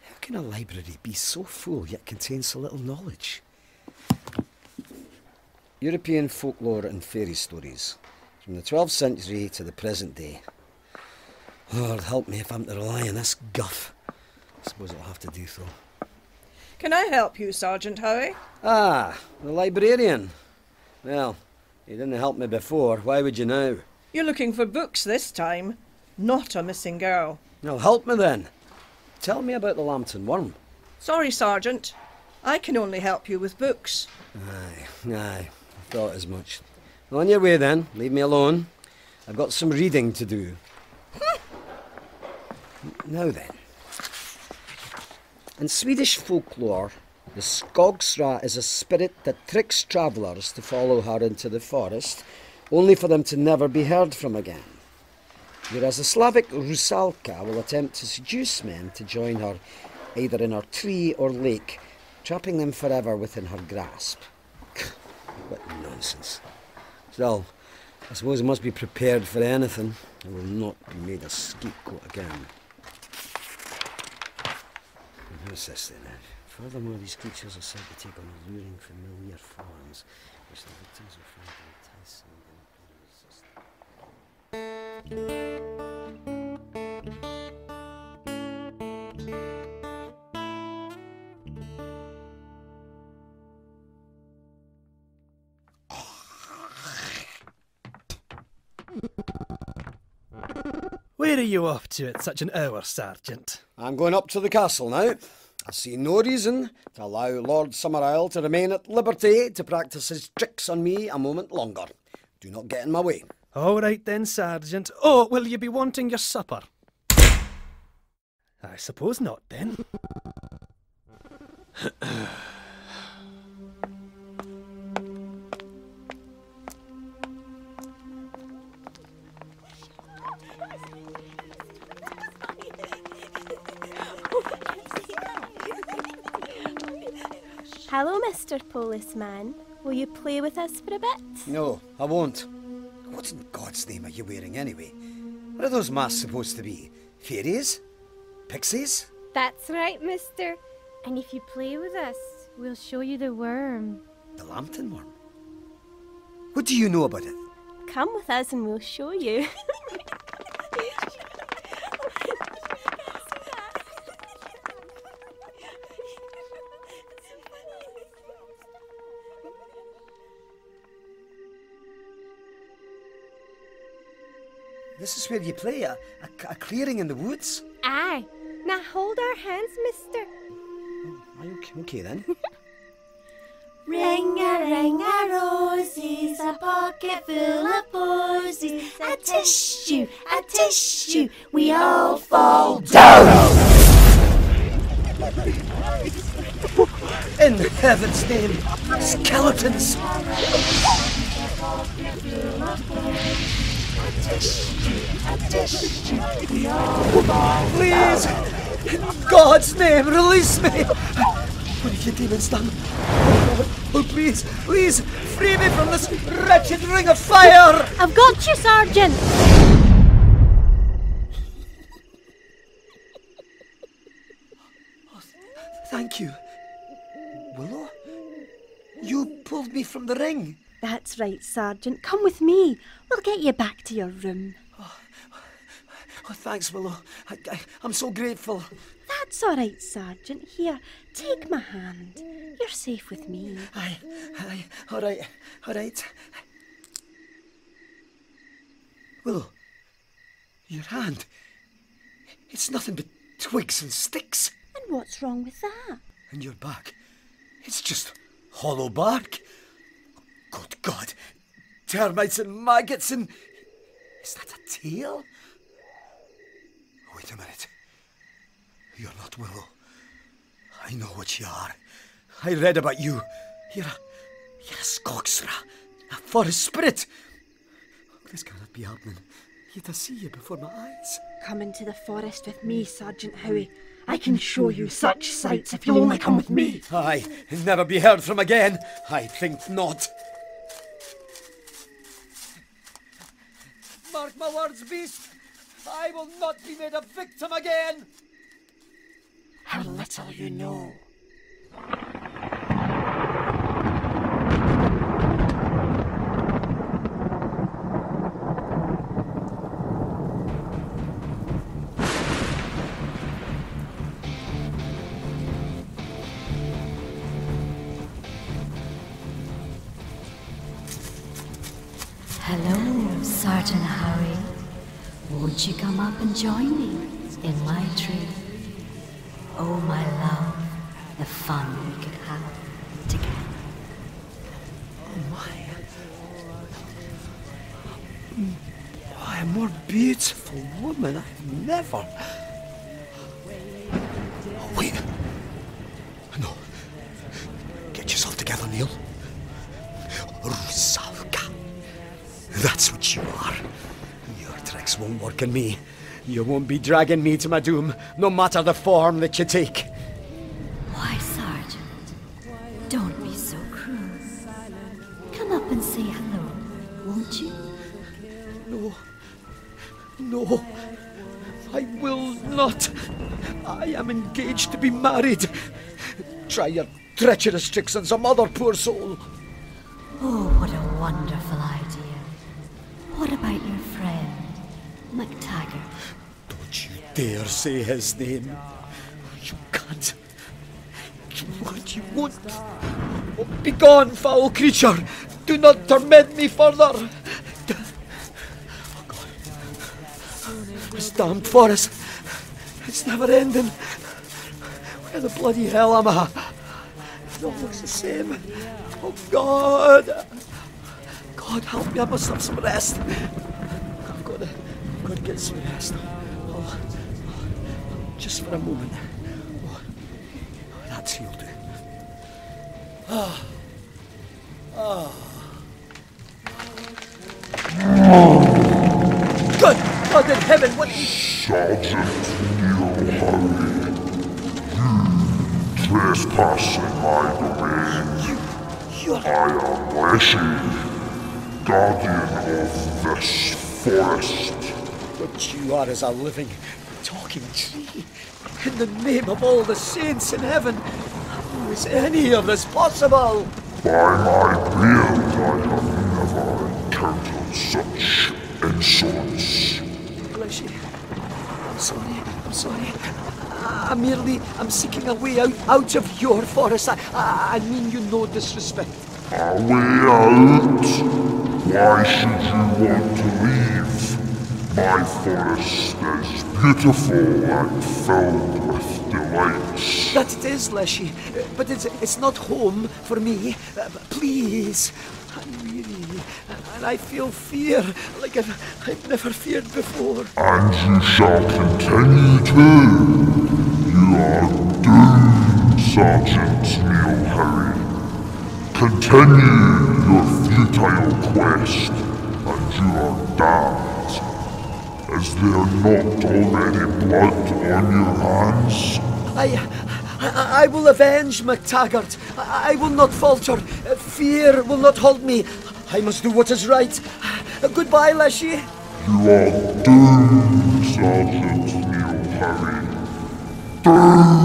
How can a library be so full yet contain so little knowledge? European folklore and fairy stories, from the 12th century to the present day. Lord, help me if I'm to rely on this guff. I suppose I'll have to do so. Can I help you, Sergeant Howie? Ah, the librarian. Well, you didn't help me before. Why would you now? You're looking for books this time, not a missing girl. Well, help me then. Tell me about the Lambton worm. Sorry, Sergeant. I can only help you with books. Aye, aye. I thought as much. Well, on your way then. Leave me alone. I've got some reading to do. Now then. In Swedish folklore, the Skogsra is a spirit that tricks travellers to follow her into the forest, only for them to never be heard from again. Whereas the Slavic Rusalka will attempt to seduce men to join her either in her tree or lake, trapping them forever within her grasp. What nonsense. Still, I suppose I must be prepared for anything. I will not be made a scapegoat again. What's this then? Furthermore, these creatures are said to take on alluring familiar forms, which the victims will find enticing and irresistible. Where are you off to at such an hour, Sergeant? I'm going up to the castle now. I see no reason to allow Lord Summerisle to remain at liberty to practice his tricks on me a moment longer. Do not get in my way. All right then, Sergeant. Oh, will you be wanting your supper? I suppose not, then. Hello, Mr. Policeman. Will you play with us for a bit? No, I won't. What in God's name are you wearing anyway? What are those masks supposed to be? Fairies? Pixies? That's right, mister. And if you play with us, we'll show you the worm. The Lambton worm? What do you know about it? Come with us and we'll show you. This is where you play, a clearing in the woods? Aye. Now hold our hands, mister. Oh, okay then. Ring a roses, a pocket full of posies. A tissue, we all fall down. In heaven's name, skeletons! Please, in God's name, release me! What have you demons done? Oh, please, please, free me from this wretched ring of fire! I've got you, Sergeant! Oh, thank you. Willow? You pulled me from the ring. That's right, Sergeant. Come with me. We'll get you back to your room. Oh thanks, Willow. I'm so grateful. That's all right, Sergeant. Here, take my hand. You're safe with me. Aye. All right. Willow, your hand. It's nothing but twigs and sticks. And what's wrong with that? And your back. It's just hollow bark. Good God! Termites and maggots and... Is that a tail? Wait a minute. You're not Willow. I know what you are. I read about you. You're a Skogsra. A forest spirit. This cannot be happening. Yet I see you before my eyes. Come into the forest with me, Sergeant Howie. I can show you such sights if you'll only come with me. Aye, and never be heard from again. I think not. Mark my words, beast! I will not be made a victim again! How little you know. Hello, Sergeant Howie. Won't you come up and join me in my tree? Oh, my love, the fun we could have together. Oh, my. Why, a more beautiful woman I've never... Oh, wait. No. Get yourself together, Neil. Rusalka. That's what you are. Your tricks won't work on me. You won't be dragging me to my doom, no matter the form that you take. Why, Sergeant? Don't be so cruel. Come up and say hello, won't you? No. No. I will not. I am engaged to be married. Try your treacherous tricks on some other poor soul. Oh, what a wonderful idea. What about your friend, McTaggart? Don't you dare say his name. You can't. You won't. Begone, foul creature. Do not torment me further. Oh, God. This damned forest. It's never ending. Where the bloody hell am I? It all looks the same. Oh, God. God, help me. I must have some rest. I've got to get some rest. Oh, just for a moment. Oh, that's healed. Oh. Good God in heaven, what... Sergeant Neil Howie, you trespass in my domain. I am Leshy, guardian of this forest. But you are as a living, talking tree. In the name of all the saints in heaven, how is any of this possible? By my beard, I have never encountered such insolence. Leshy, I'm sorry. I'm seeking a way out of your forest. I mean you no disrespect. A way out? Why should you want to leave? My forest is beautiful and filled with delights. That it is, Leshy, but it's not home for me. Please, I'm weary, and I feel fear like I've never feared before. And you shall continue to. You are doomed, Sergeant Neil Howie. Continue your futile quest, and you are damned. Is there not already blood on your hands? I will avenge McTaggart. I will not falter. Fear will not hold me. I must do what is right. Goodbye, Leshy. You are doomed, Sergeant Neil Howie. Doomed!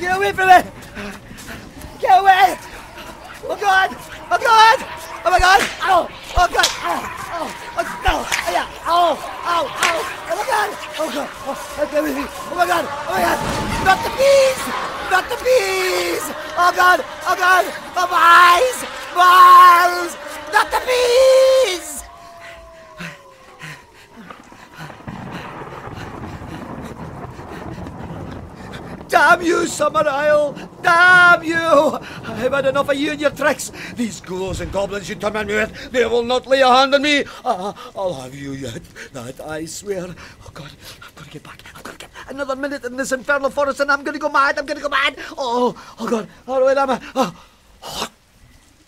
Get away from me! Get away! Oh God! Oh God! Oh my God! Ow! Oh God! Ow! Oh no! Oh yeah! Ow! Ow! Ow! Oh my God! Oh God! Oh, okay, with me. Oh my God! Oh my God! Not the bees! Not the bees! Oh God! Oh God! Oh my eyes! My eyes! Not the bees! Damn you, Summerisle! Damn you! I've had enough of you and your tricks. These ghouls and goblins you torment me with, they will not lay a hand on me. I'll have you yet, that I swear. Oh, God, I've got to get back. I've got to get another minute in this infernal forest and I'm going to go mad. I'm going to go mad. Oh, God. Oh, wait, am I? Oh,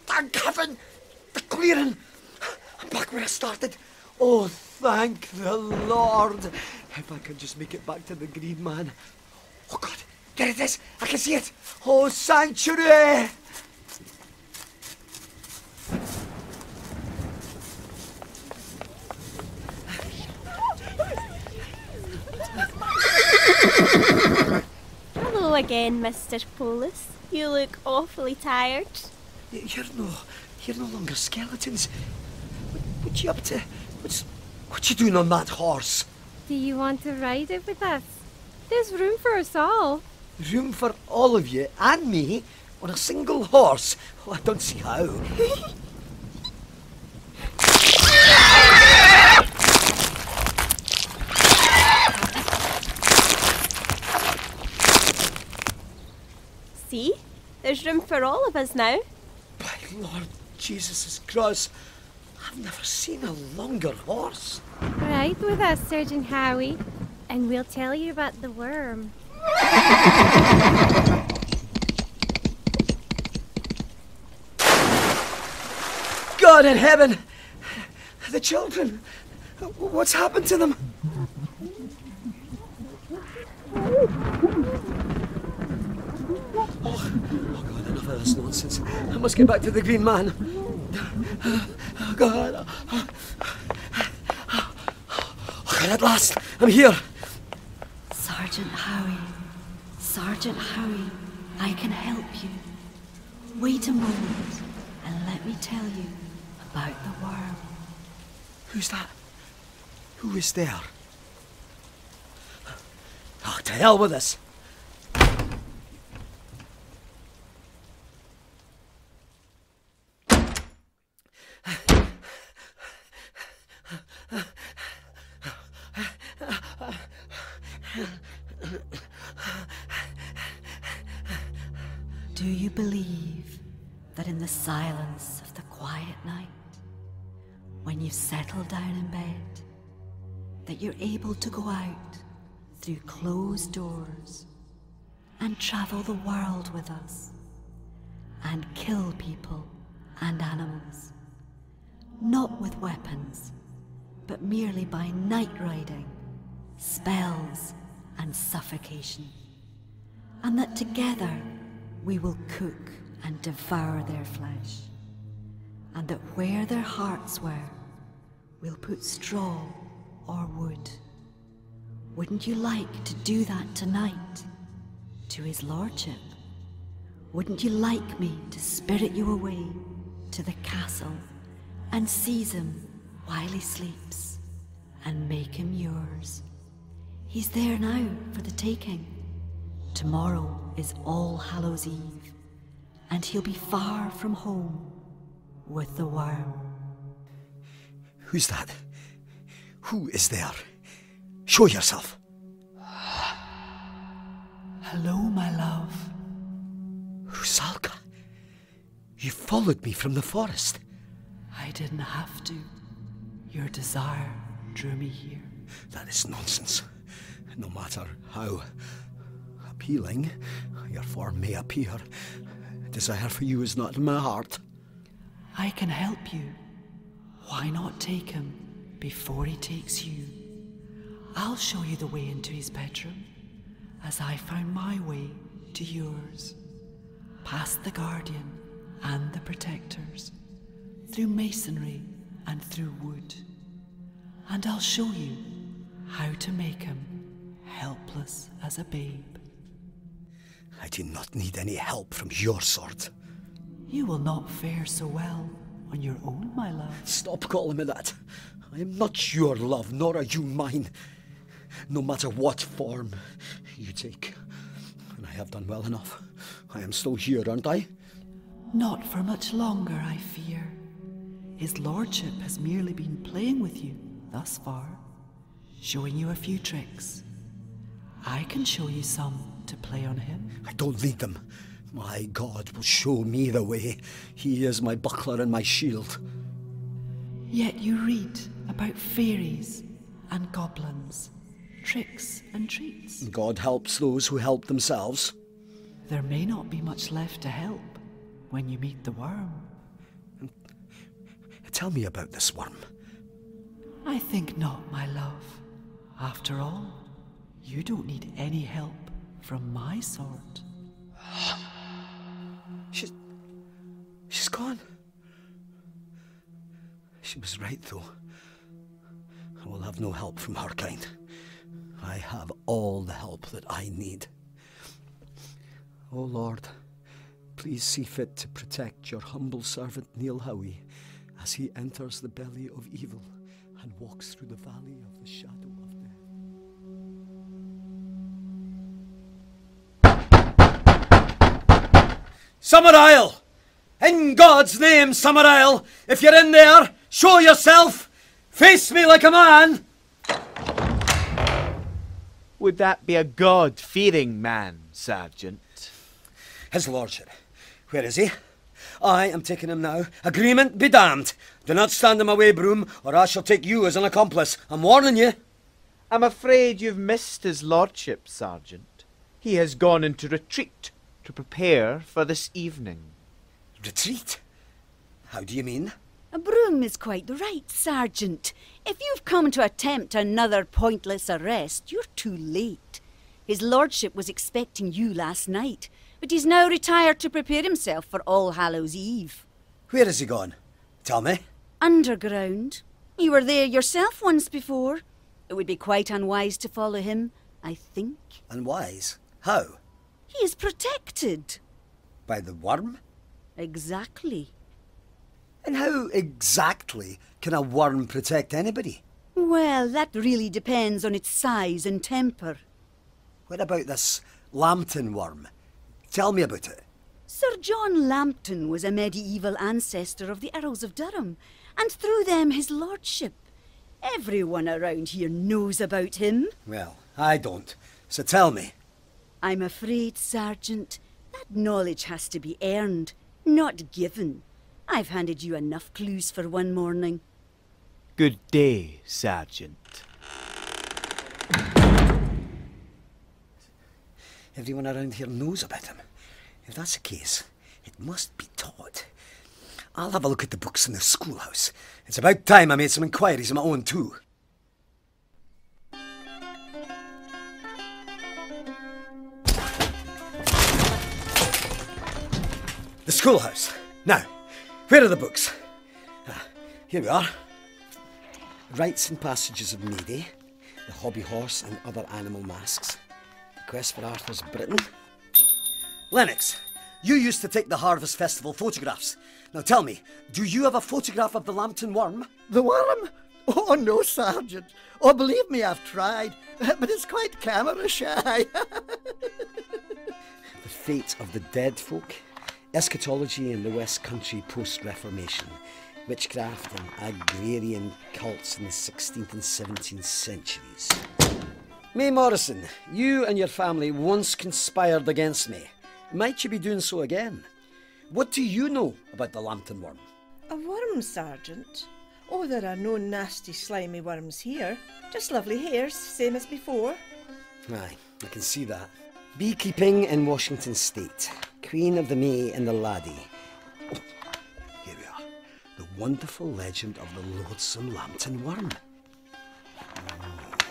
thank heaven. The clearing. I'm back where I started. Oh, thank the Lord. If I can just make it back to the Green Man. Oh, God. There it is! I can see it! Oh, sanctuary! Hello again, Mr. Polis. You look awfully tired. You're no longer skeletons. What you up to? What's... What What you doing on that horse? Do you want to ride it with us? There's room for us all. Room for all of you and me on a single horse? Oh, I don't see how. See? There's room for all of us now. By Lord Jesus Christ, I've never seen a longer horse. Ride with us, Sergeant Howie, and we'll tell you about the worm. God in heaven! The children! What's happened to them? Oh God, enough of this nonsense. I must get back to the Green Man. Oh God. Okay, at last, I'm here. Sergeant Howie, I can help you. Wait a moment and let me tell you about the worm. Who's that? Who is there? Oh, to hell with us. Do you believe that in the silence of the quiet night, when you've settled down in bed, that you're able to go out through closed doors and travel the world with us and kill people and animals, not with weapons, but merely by night riding, spells and suffocation, and that together we will cook and devour their flesh, and that where their hearts were, we'll put straw or wood. Wouldn't you like to do that tonight, to his lordship? Wouldn't you like me to spirit you away to the castle and seize him while he sleeps and make him yours? He's there now for the taking. Tomorrow is All Hallows' Eve, and he'll be far from home with the worm. Who's that? Who is there? Show yourself. Hello, my love. Rusalka, you followed me from the forest. I didn't have to. Your desire drew me here. That is nonsense. No matter how appealing your form may appear, desire for you is not in my heart. I can help you. Why not take him before he takes you? I'll show you the way into his bedroom, as I found my way to yours, past the guardian and the protectors, through masonry and through wood. And I'll show you how to make him helpless as a babe. I do not need any help from your sort. You will not fare so well on your own, my love. Stop calling me that. I am not your love, nor are you mine. No matter what form you take. And I have done well enough. I am still here, aren't I? Not for much longer, I fear. His lordship has merely been playing with you thus far, showing you a few tricks. I can show you some to play on him. I don't need them. My God will show me the way. He is my buckler and my shield. Yet you read about fairies and goblins, tricks and treats. God helps those who help themselves. There may not be much left to help when you meet the worm. Tell me about this worm. I think not, my love. After all, you don't need any help from my sort. She's gone. She was right, though. I will have no help from her kind. I have all the help that I need. Oh Lord, please see fit to protect your humble servant Neil Howie as he enters the belly of evil and walks through the valley of the shadow of death. Summerisle! In God's name, Summerisle, if you're in there, show yourself! Face me like a man! Would that be a God-fearing man, Sergeant? His lordship. Where is he? I am taking him now. Agreement be damned. Do not stand in my way, Broom, or I shall take you as an accomplice. I'm warning you. I'm afraid you've missed his lordship, Sergeant. He has gone into retreat to prepare for this evening. Retreat? How do you mean? A Broom is quite right, Sergeant. If you've come to attempt another pointless arrest, you're too late. His lordship was expecting you last night, but he's now retired to prepare himself for All Hallows' Eve. Where has he gone? Tell me. Underground. You were there yourself once before. It would be quite unwise to follow him, I think. Unwise? How? He is protected. By the worm? Exactly. And how exactly can a worm protect anybody? Well, that really depends on its size and temper. What about this Lambton worm? Tell me about it. Sir John Lambton was a medieval ancestor of the Earls of Durham, and through them his lordship. Everyone around here knows about him. Well, I don't, so tell me. I'm afraid, Sergeant, that knowledge has to be earned, not given. I've handed you enough clues for one morning. Good day, Sergeant. Everyone around here knows about him. If that's the case, it must be taught. I'll have a look at the books in the schoolhouse. It's about time I made some inquiries of my own, too. The schoolhouse. Now, where are the books? Ah, here we are. Rites and Passages of May Day, The Hobby Horse and Other Animal Masks, The Quest for Arthur's Britain. Lennox, you used to take the Harvest Festival photographs. Now tell me, do you have a photograph of the Lambton worm? The worm? Oh no, Sergeant. Oh, believe me, I've tried, but it's quite camera shy. The Fate of the Dead Folk, Eschatology in the West Country Post-Reformation, Witchcraft and Agrarian Cults in the 16th and 17th centuries. May Morrison, you and your family once conspired against me. Might you be doing so again? What do you know about the Lambton worm? A worm, Sergeant? Oh, there are no nasty, slimy worms here. Just lovely hairs, same as before. Aye, I can see that. Beekeeping in Washington State. Queen of the May and the Laddie. Oh, here we are. The wonderful legend of the loathsome Lambton worm. Oh,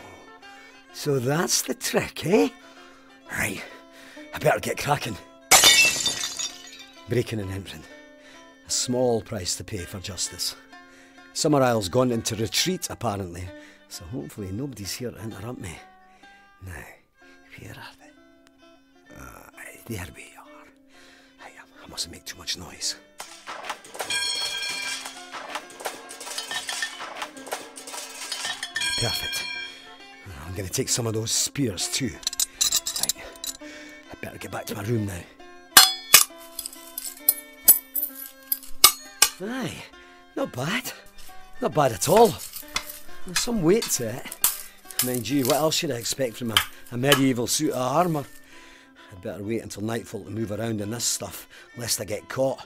so that's the trick, eh? Right, I better get cracking. Breaking and entering. A small price to pay for justice. Summerisle's gone into retreat, apparently, so hopefully nobody's here to interrupt me. Now, where are they? There we are. I mustn't make too much noise. Perfect. I'm going to take some of those spears too. Right. I better get back to my room now. Aye, not bad. Not bad at all. There's some weight to it. I mean, gee, what else should I expect from a medieval suit of armour? I'd better wait until nightfall to move around in this stuff, lest I get caught.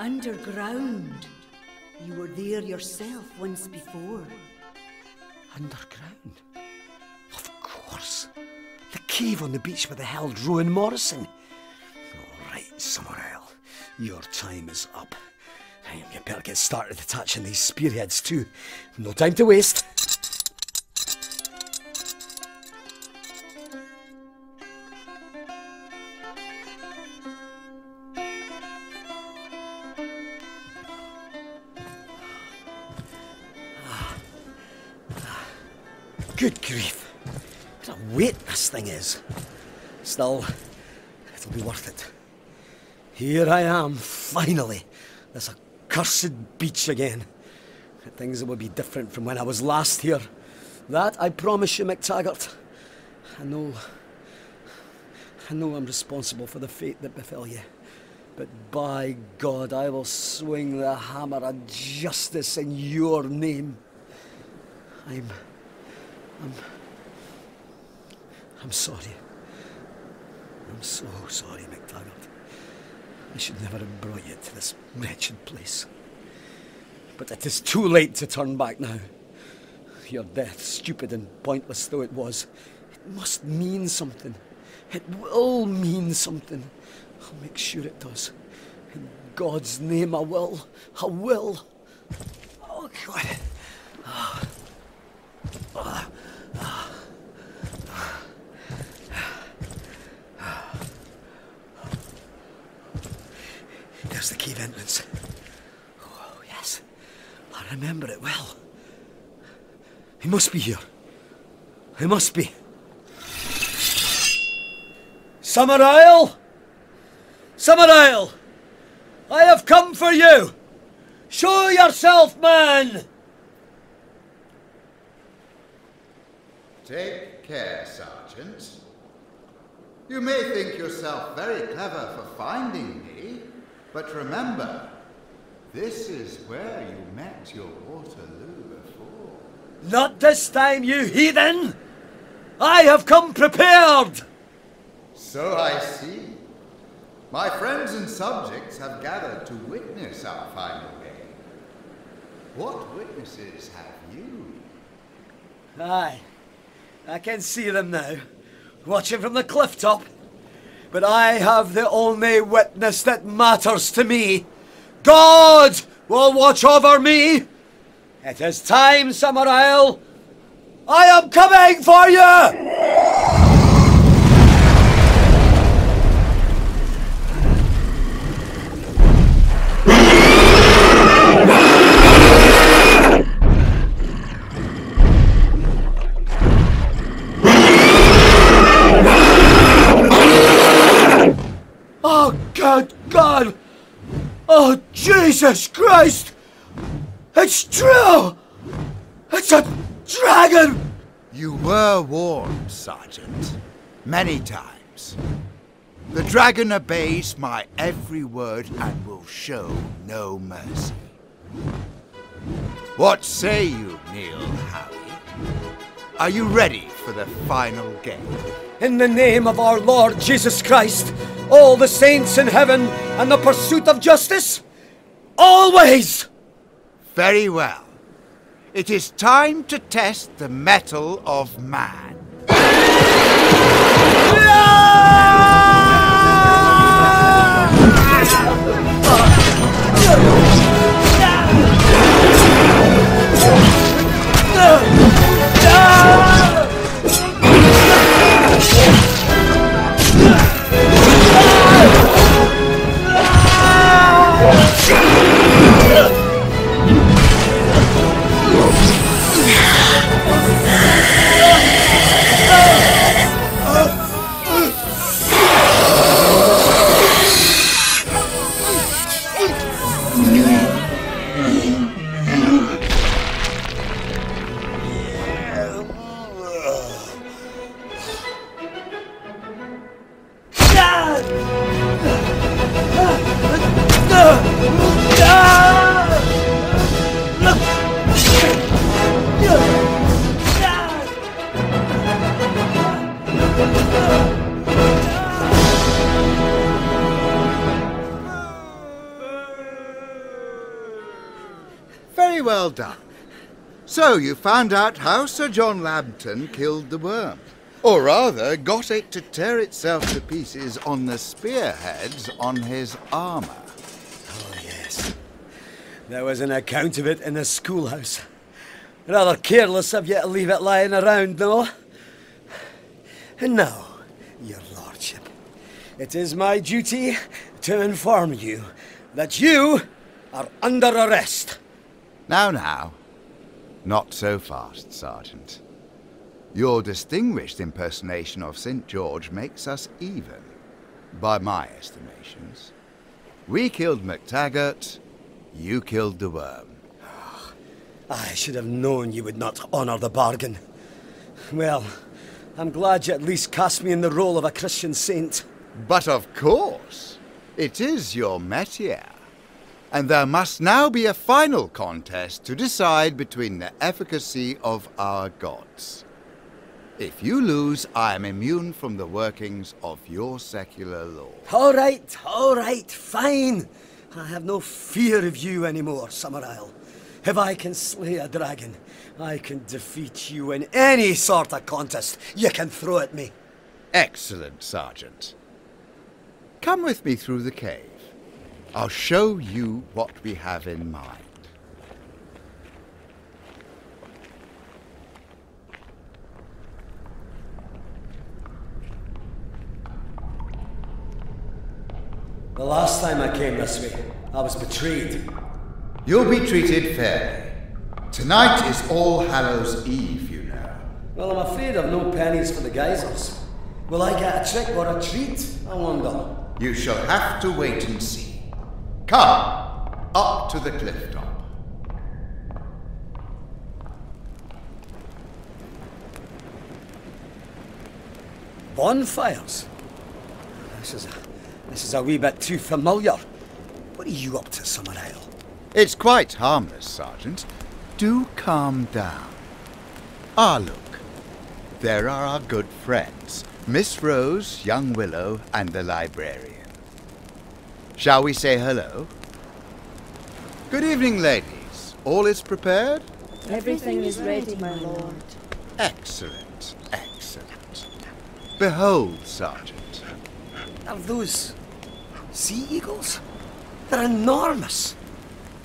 Underground. You were there yourself once before. Underground? Of course. The cave on the beach where they held Rowan Morrison. All right, Summerisle, your time is up. You better get started attaching these spearheads too. No time to waste. Good grief, what a weight this thing is. Still, it'll be worth it. Here I am, finally. This accursed beach again. Things that will be different from when I was last here. That I promise you, McTaggart. I know I'm responsible for the fate that befell you. But by God, I will swing the hammer of justice in your name. I'm sorry. I'm so sorry, McTaggart. I should never have brought you to this wretched place. But it is too late to turn back now. Your death, stupid and pointless though it was, it must mean something. It will mean something. I'll make sure it does. In God's name, I will. I will. Oh, God. Oh. Oh. Oh. There's the cave entrance. Oh, yes. I remember it well. He must be here. He must be. Summerisle! Summerisle! I have come for you! Show yourself, man! Take care, Sergeant. You may think yourself very clever for finding me, but remember, this is where you met your Waterloo before. Not this time, you heathen! I have come prepared! So I see. My friends and subjects have gathered to witness our final game. What witnesses have you? Aye. I can see them now, watching from the cliff top. But I have the only witness that matters to me. God will watch over me. It is time, Summerisle. I am coming for you! God! Oh, Jesus Christ! It's true! It's a dragon! You were warned, Sergeant. Many times. The dragon obeys my every word and will show no mercy. What say you, Neil Howie? Are you ready for the final game? In the name of our Lord Jesus Christ, all the saints in heaven, and the pursuit of justice? Always! Very well. It is time to test the mettle of man. Very well done. So you found out how Sir John Lambton killed the worm. Or rather, got it to tear itself to pieces on the spearheads on his armour. Oh, yes. There was an account of it in the schoolhouse. Rather careless of you to leave it lying around, no? And now, your lordship, it is my duty to inform you that you are under arrest. Now, now. Not so fast, Sergeant. Your distinguished impersonation of St. George makes us even, by my estimations. We killed McTaggart, you killed the worm. Oh, I should have known you would not honour the bargain. Well, I'm glad you at least cast me in the role of a Christian saint. But of course, it is your métier. And there must now be a final contest to decide between the efficacy of our gods. If you lose, I am immune from the workings of your secular law. All right, fine. I have no fear of you anymore, Summerisle. If I can slay a dragon, I can defeat you in any sort of contest you can throw at me. Excellent, Sergeant. Come with me through the cave. I'll show you what we have in mind. The last time I came this way, I was betrayed. You'll be treated fairly. Tonight is All Hallows' Eve, you know. Well, I'm afraid I've no pennies for the geysers. Will I get a trick or a treat, I wonder? You shall have to wait and see. Come, up to the cliff top. Bonfires? This is a wee bit too familiar. What are you up to, Summerisle? It's quite harmless, Sergeant. Do calm down. Ah, look. There are our good friends, Miss Rose, young Willow, and the librarian. Shall we say hello? Good evening, ladies. All is prepared? Everything is ready, my lord. Excellent, excellent. Behold, Sergeant. Are those sea eagles? They're enormous.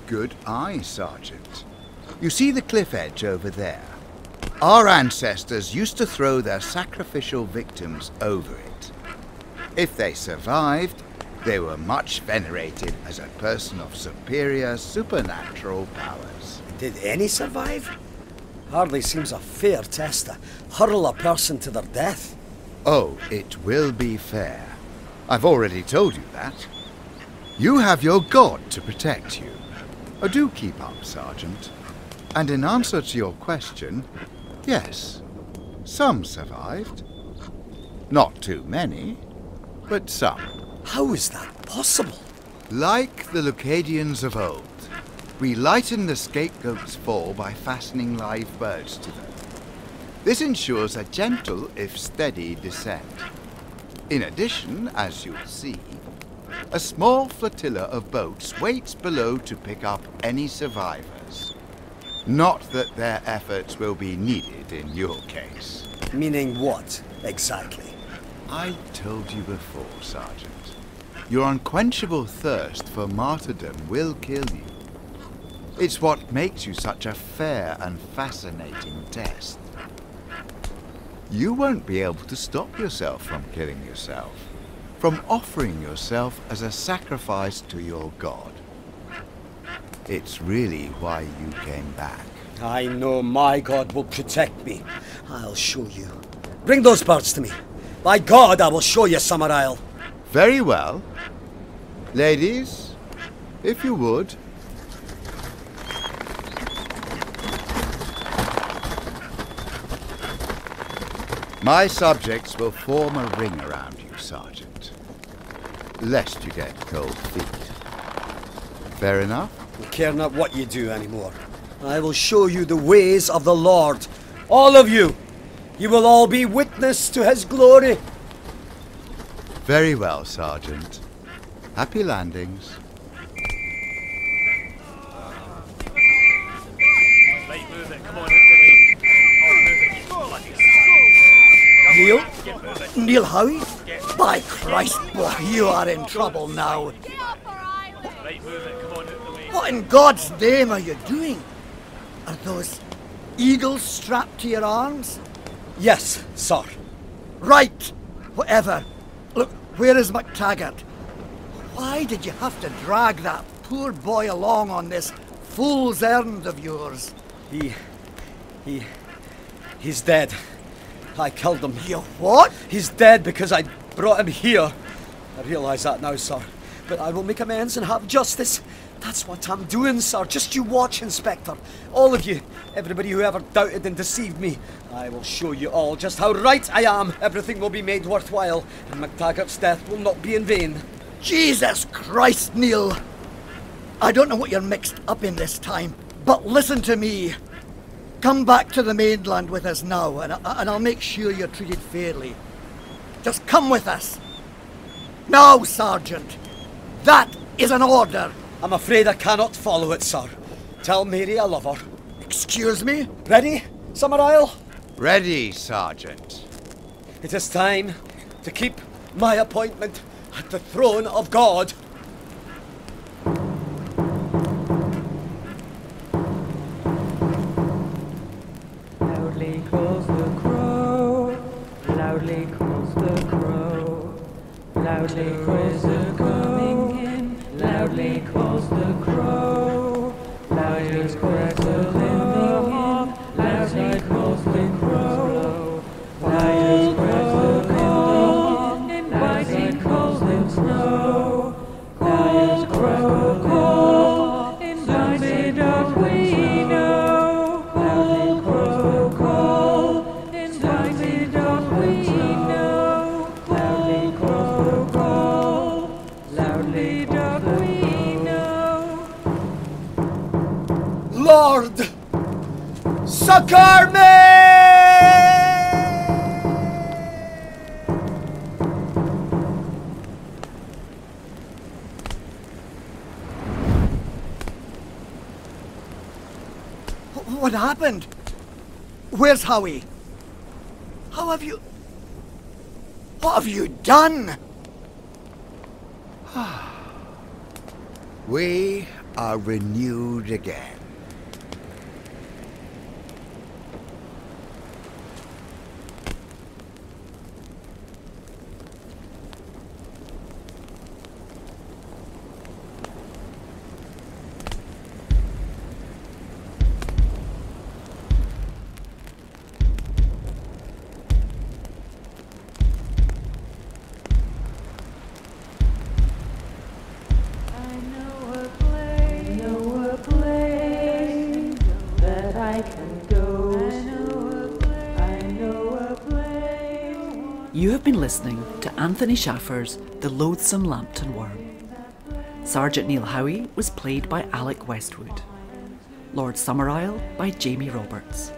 Good eye, Sergeant. You see the cliff edge over there? Our ancestors used to throw their sacrificial victims over it. If they survived, they were much venerated as a person of superior supernatural powers. Did any survive? Hardly seems a fair test to hurl a person to their death. Oh, it will be fair. I've already told you that. You have your god to protect you. Oh, do keep up, Sergeant. And in answer to your question, yes, some survived. Not too many, but some. How is that possible? Like the Leucadians of old, we lighten the scapegoat's fall by fastening live birds to them. This ensures a gentle, if steady, descent. In addition, as you'll see, a small flotilla of boats waits below to pick up any survivors. Not that their efforts will be needed in your case. Meaning what, exactly? I told you before, Sergeant. Your unquenchable thirst for martyrdom will kill you. It's what makes you such a fair and fascinating test. You won't be able to stop yourself from killing yourself, from offering yourself as a sacrifice to your god. It's really why you came back. I know my god will protect me. I'll show you. Bring those birds to me. By God, I will show you, Summerisle. Very well. Ladies, if you would. My subjects will form a ring around you, Sergeant, lest you get cold feet. Fair enough? I care not what you do anymore. I will show you the ways of the Lord. All of you. You will all be witness to his glory. Very well, Sergeant. Happy landings. Neil Howie? By Christ, boy, you are in trouble now. What in God's name are you doing? Are those eagles strapped to your arms? Yes, sir. Right, whatever. Look, where is McTaggart? Why did you have to drag that poor boy along on this fool's errand of yours? He's dead. I killed him. You what? He's dead because I brought him here. I realise that now, sir. But I will make amends and have justice. That's what I'm doing, sir. Just you watch, Inspector. All of you, everybody who ever doubted and deceived me, I will show you all just how right I am. Everything will be made worthwhile, and McTaggart's death will not be in vain. Jesus Christ, Neil! I don't know what you're mixed up in this time, but listen to me. Come back to the mainland with us now, and I'll make sure you're treated fairly. Just come with us. Now, Sergeant, that is an order. I'm afraid I cannot follow it, sir. Tell Mary I love her. Excuse me? Ready, Summerisle? Ready, Sergeant. It is time to keep my appointment at the throne of God. Loudly calls the crow, loudly calls the crow, loudly calls the crow, loudly calls the crow, loudly calls the crow, loudly calls the crow, loudly calls the crow, inviting calls the snow, calls the crow, invited don't we know, calls the crow, invited don't we know, loudly calls the crow, loudly don't we. Lord, succor me! What happened? Where's Howie? How have you... What have you done? We are renewed again. You have been listening to Anthony Shaffer's The Loathsome Lambton Worm. Sergeant Neil Howie was played by Alec Westwood. Lord Summerisle by Jamie Roberts.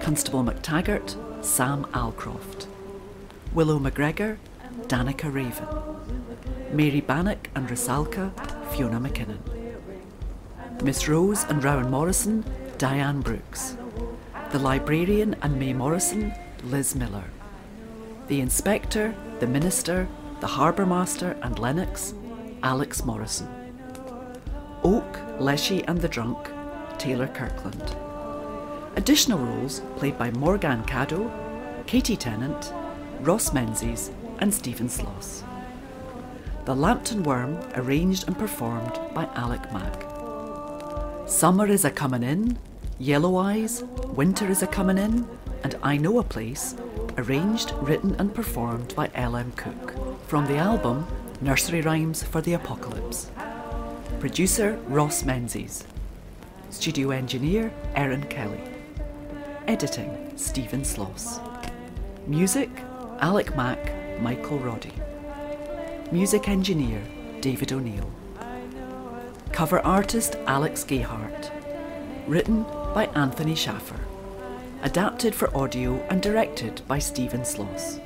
Constable McTaggart, Sam Alcroft. Willow McGregor, Danica Raven. Mary Bannock and Rusalka, Fiona McKinnon. Miss Rose and Rowan Morrison, Diane Brooks. The Librarian and May Morrison, Liz Miller. The Inspector, the Minister, the Harbour Master and Lennox, Alex Morrison. Oak, Leshy and the Drunk, Taylor Kirkland. Additional roles played by Morgan Caddo, Katie Tennant, Ross Menzies and Stephen Sloss. The Lambton Worm, arranged and performed by Alec Mack. Summer is a comin' in, Yellow Eyes, Winter is a comin' in, and I Know a Place, arranged, written and performed by L.M. Cook, from the album Nursery Rhymes for the Apocalypse. Producer Ross Menzies. Studio engineer Erin Kelly. Editing Stephen Sloss. Music Alec Mack, Michael Roddy. Music engineer David O'Neill. Cover artist Alex Gayhart. Written by Anthony Shaffer. Adapted for audio and directed by Stephen Sloss.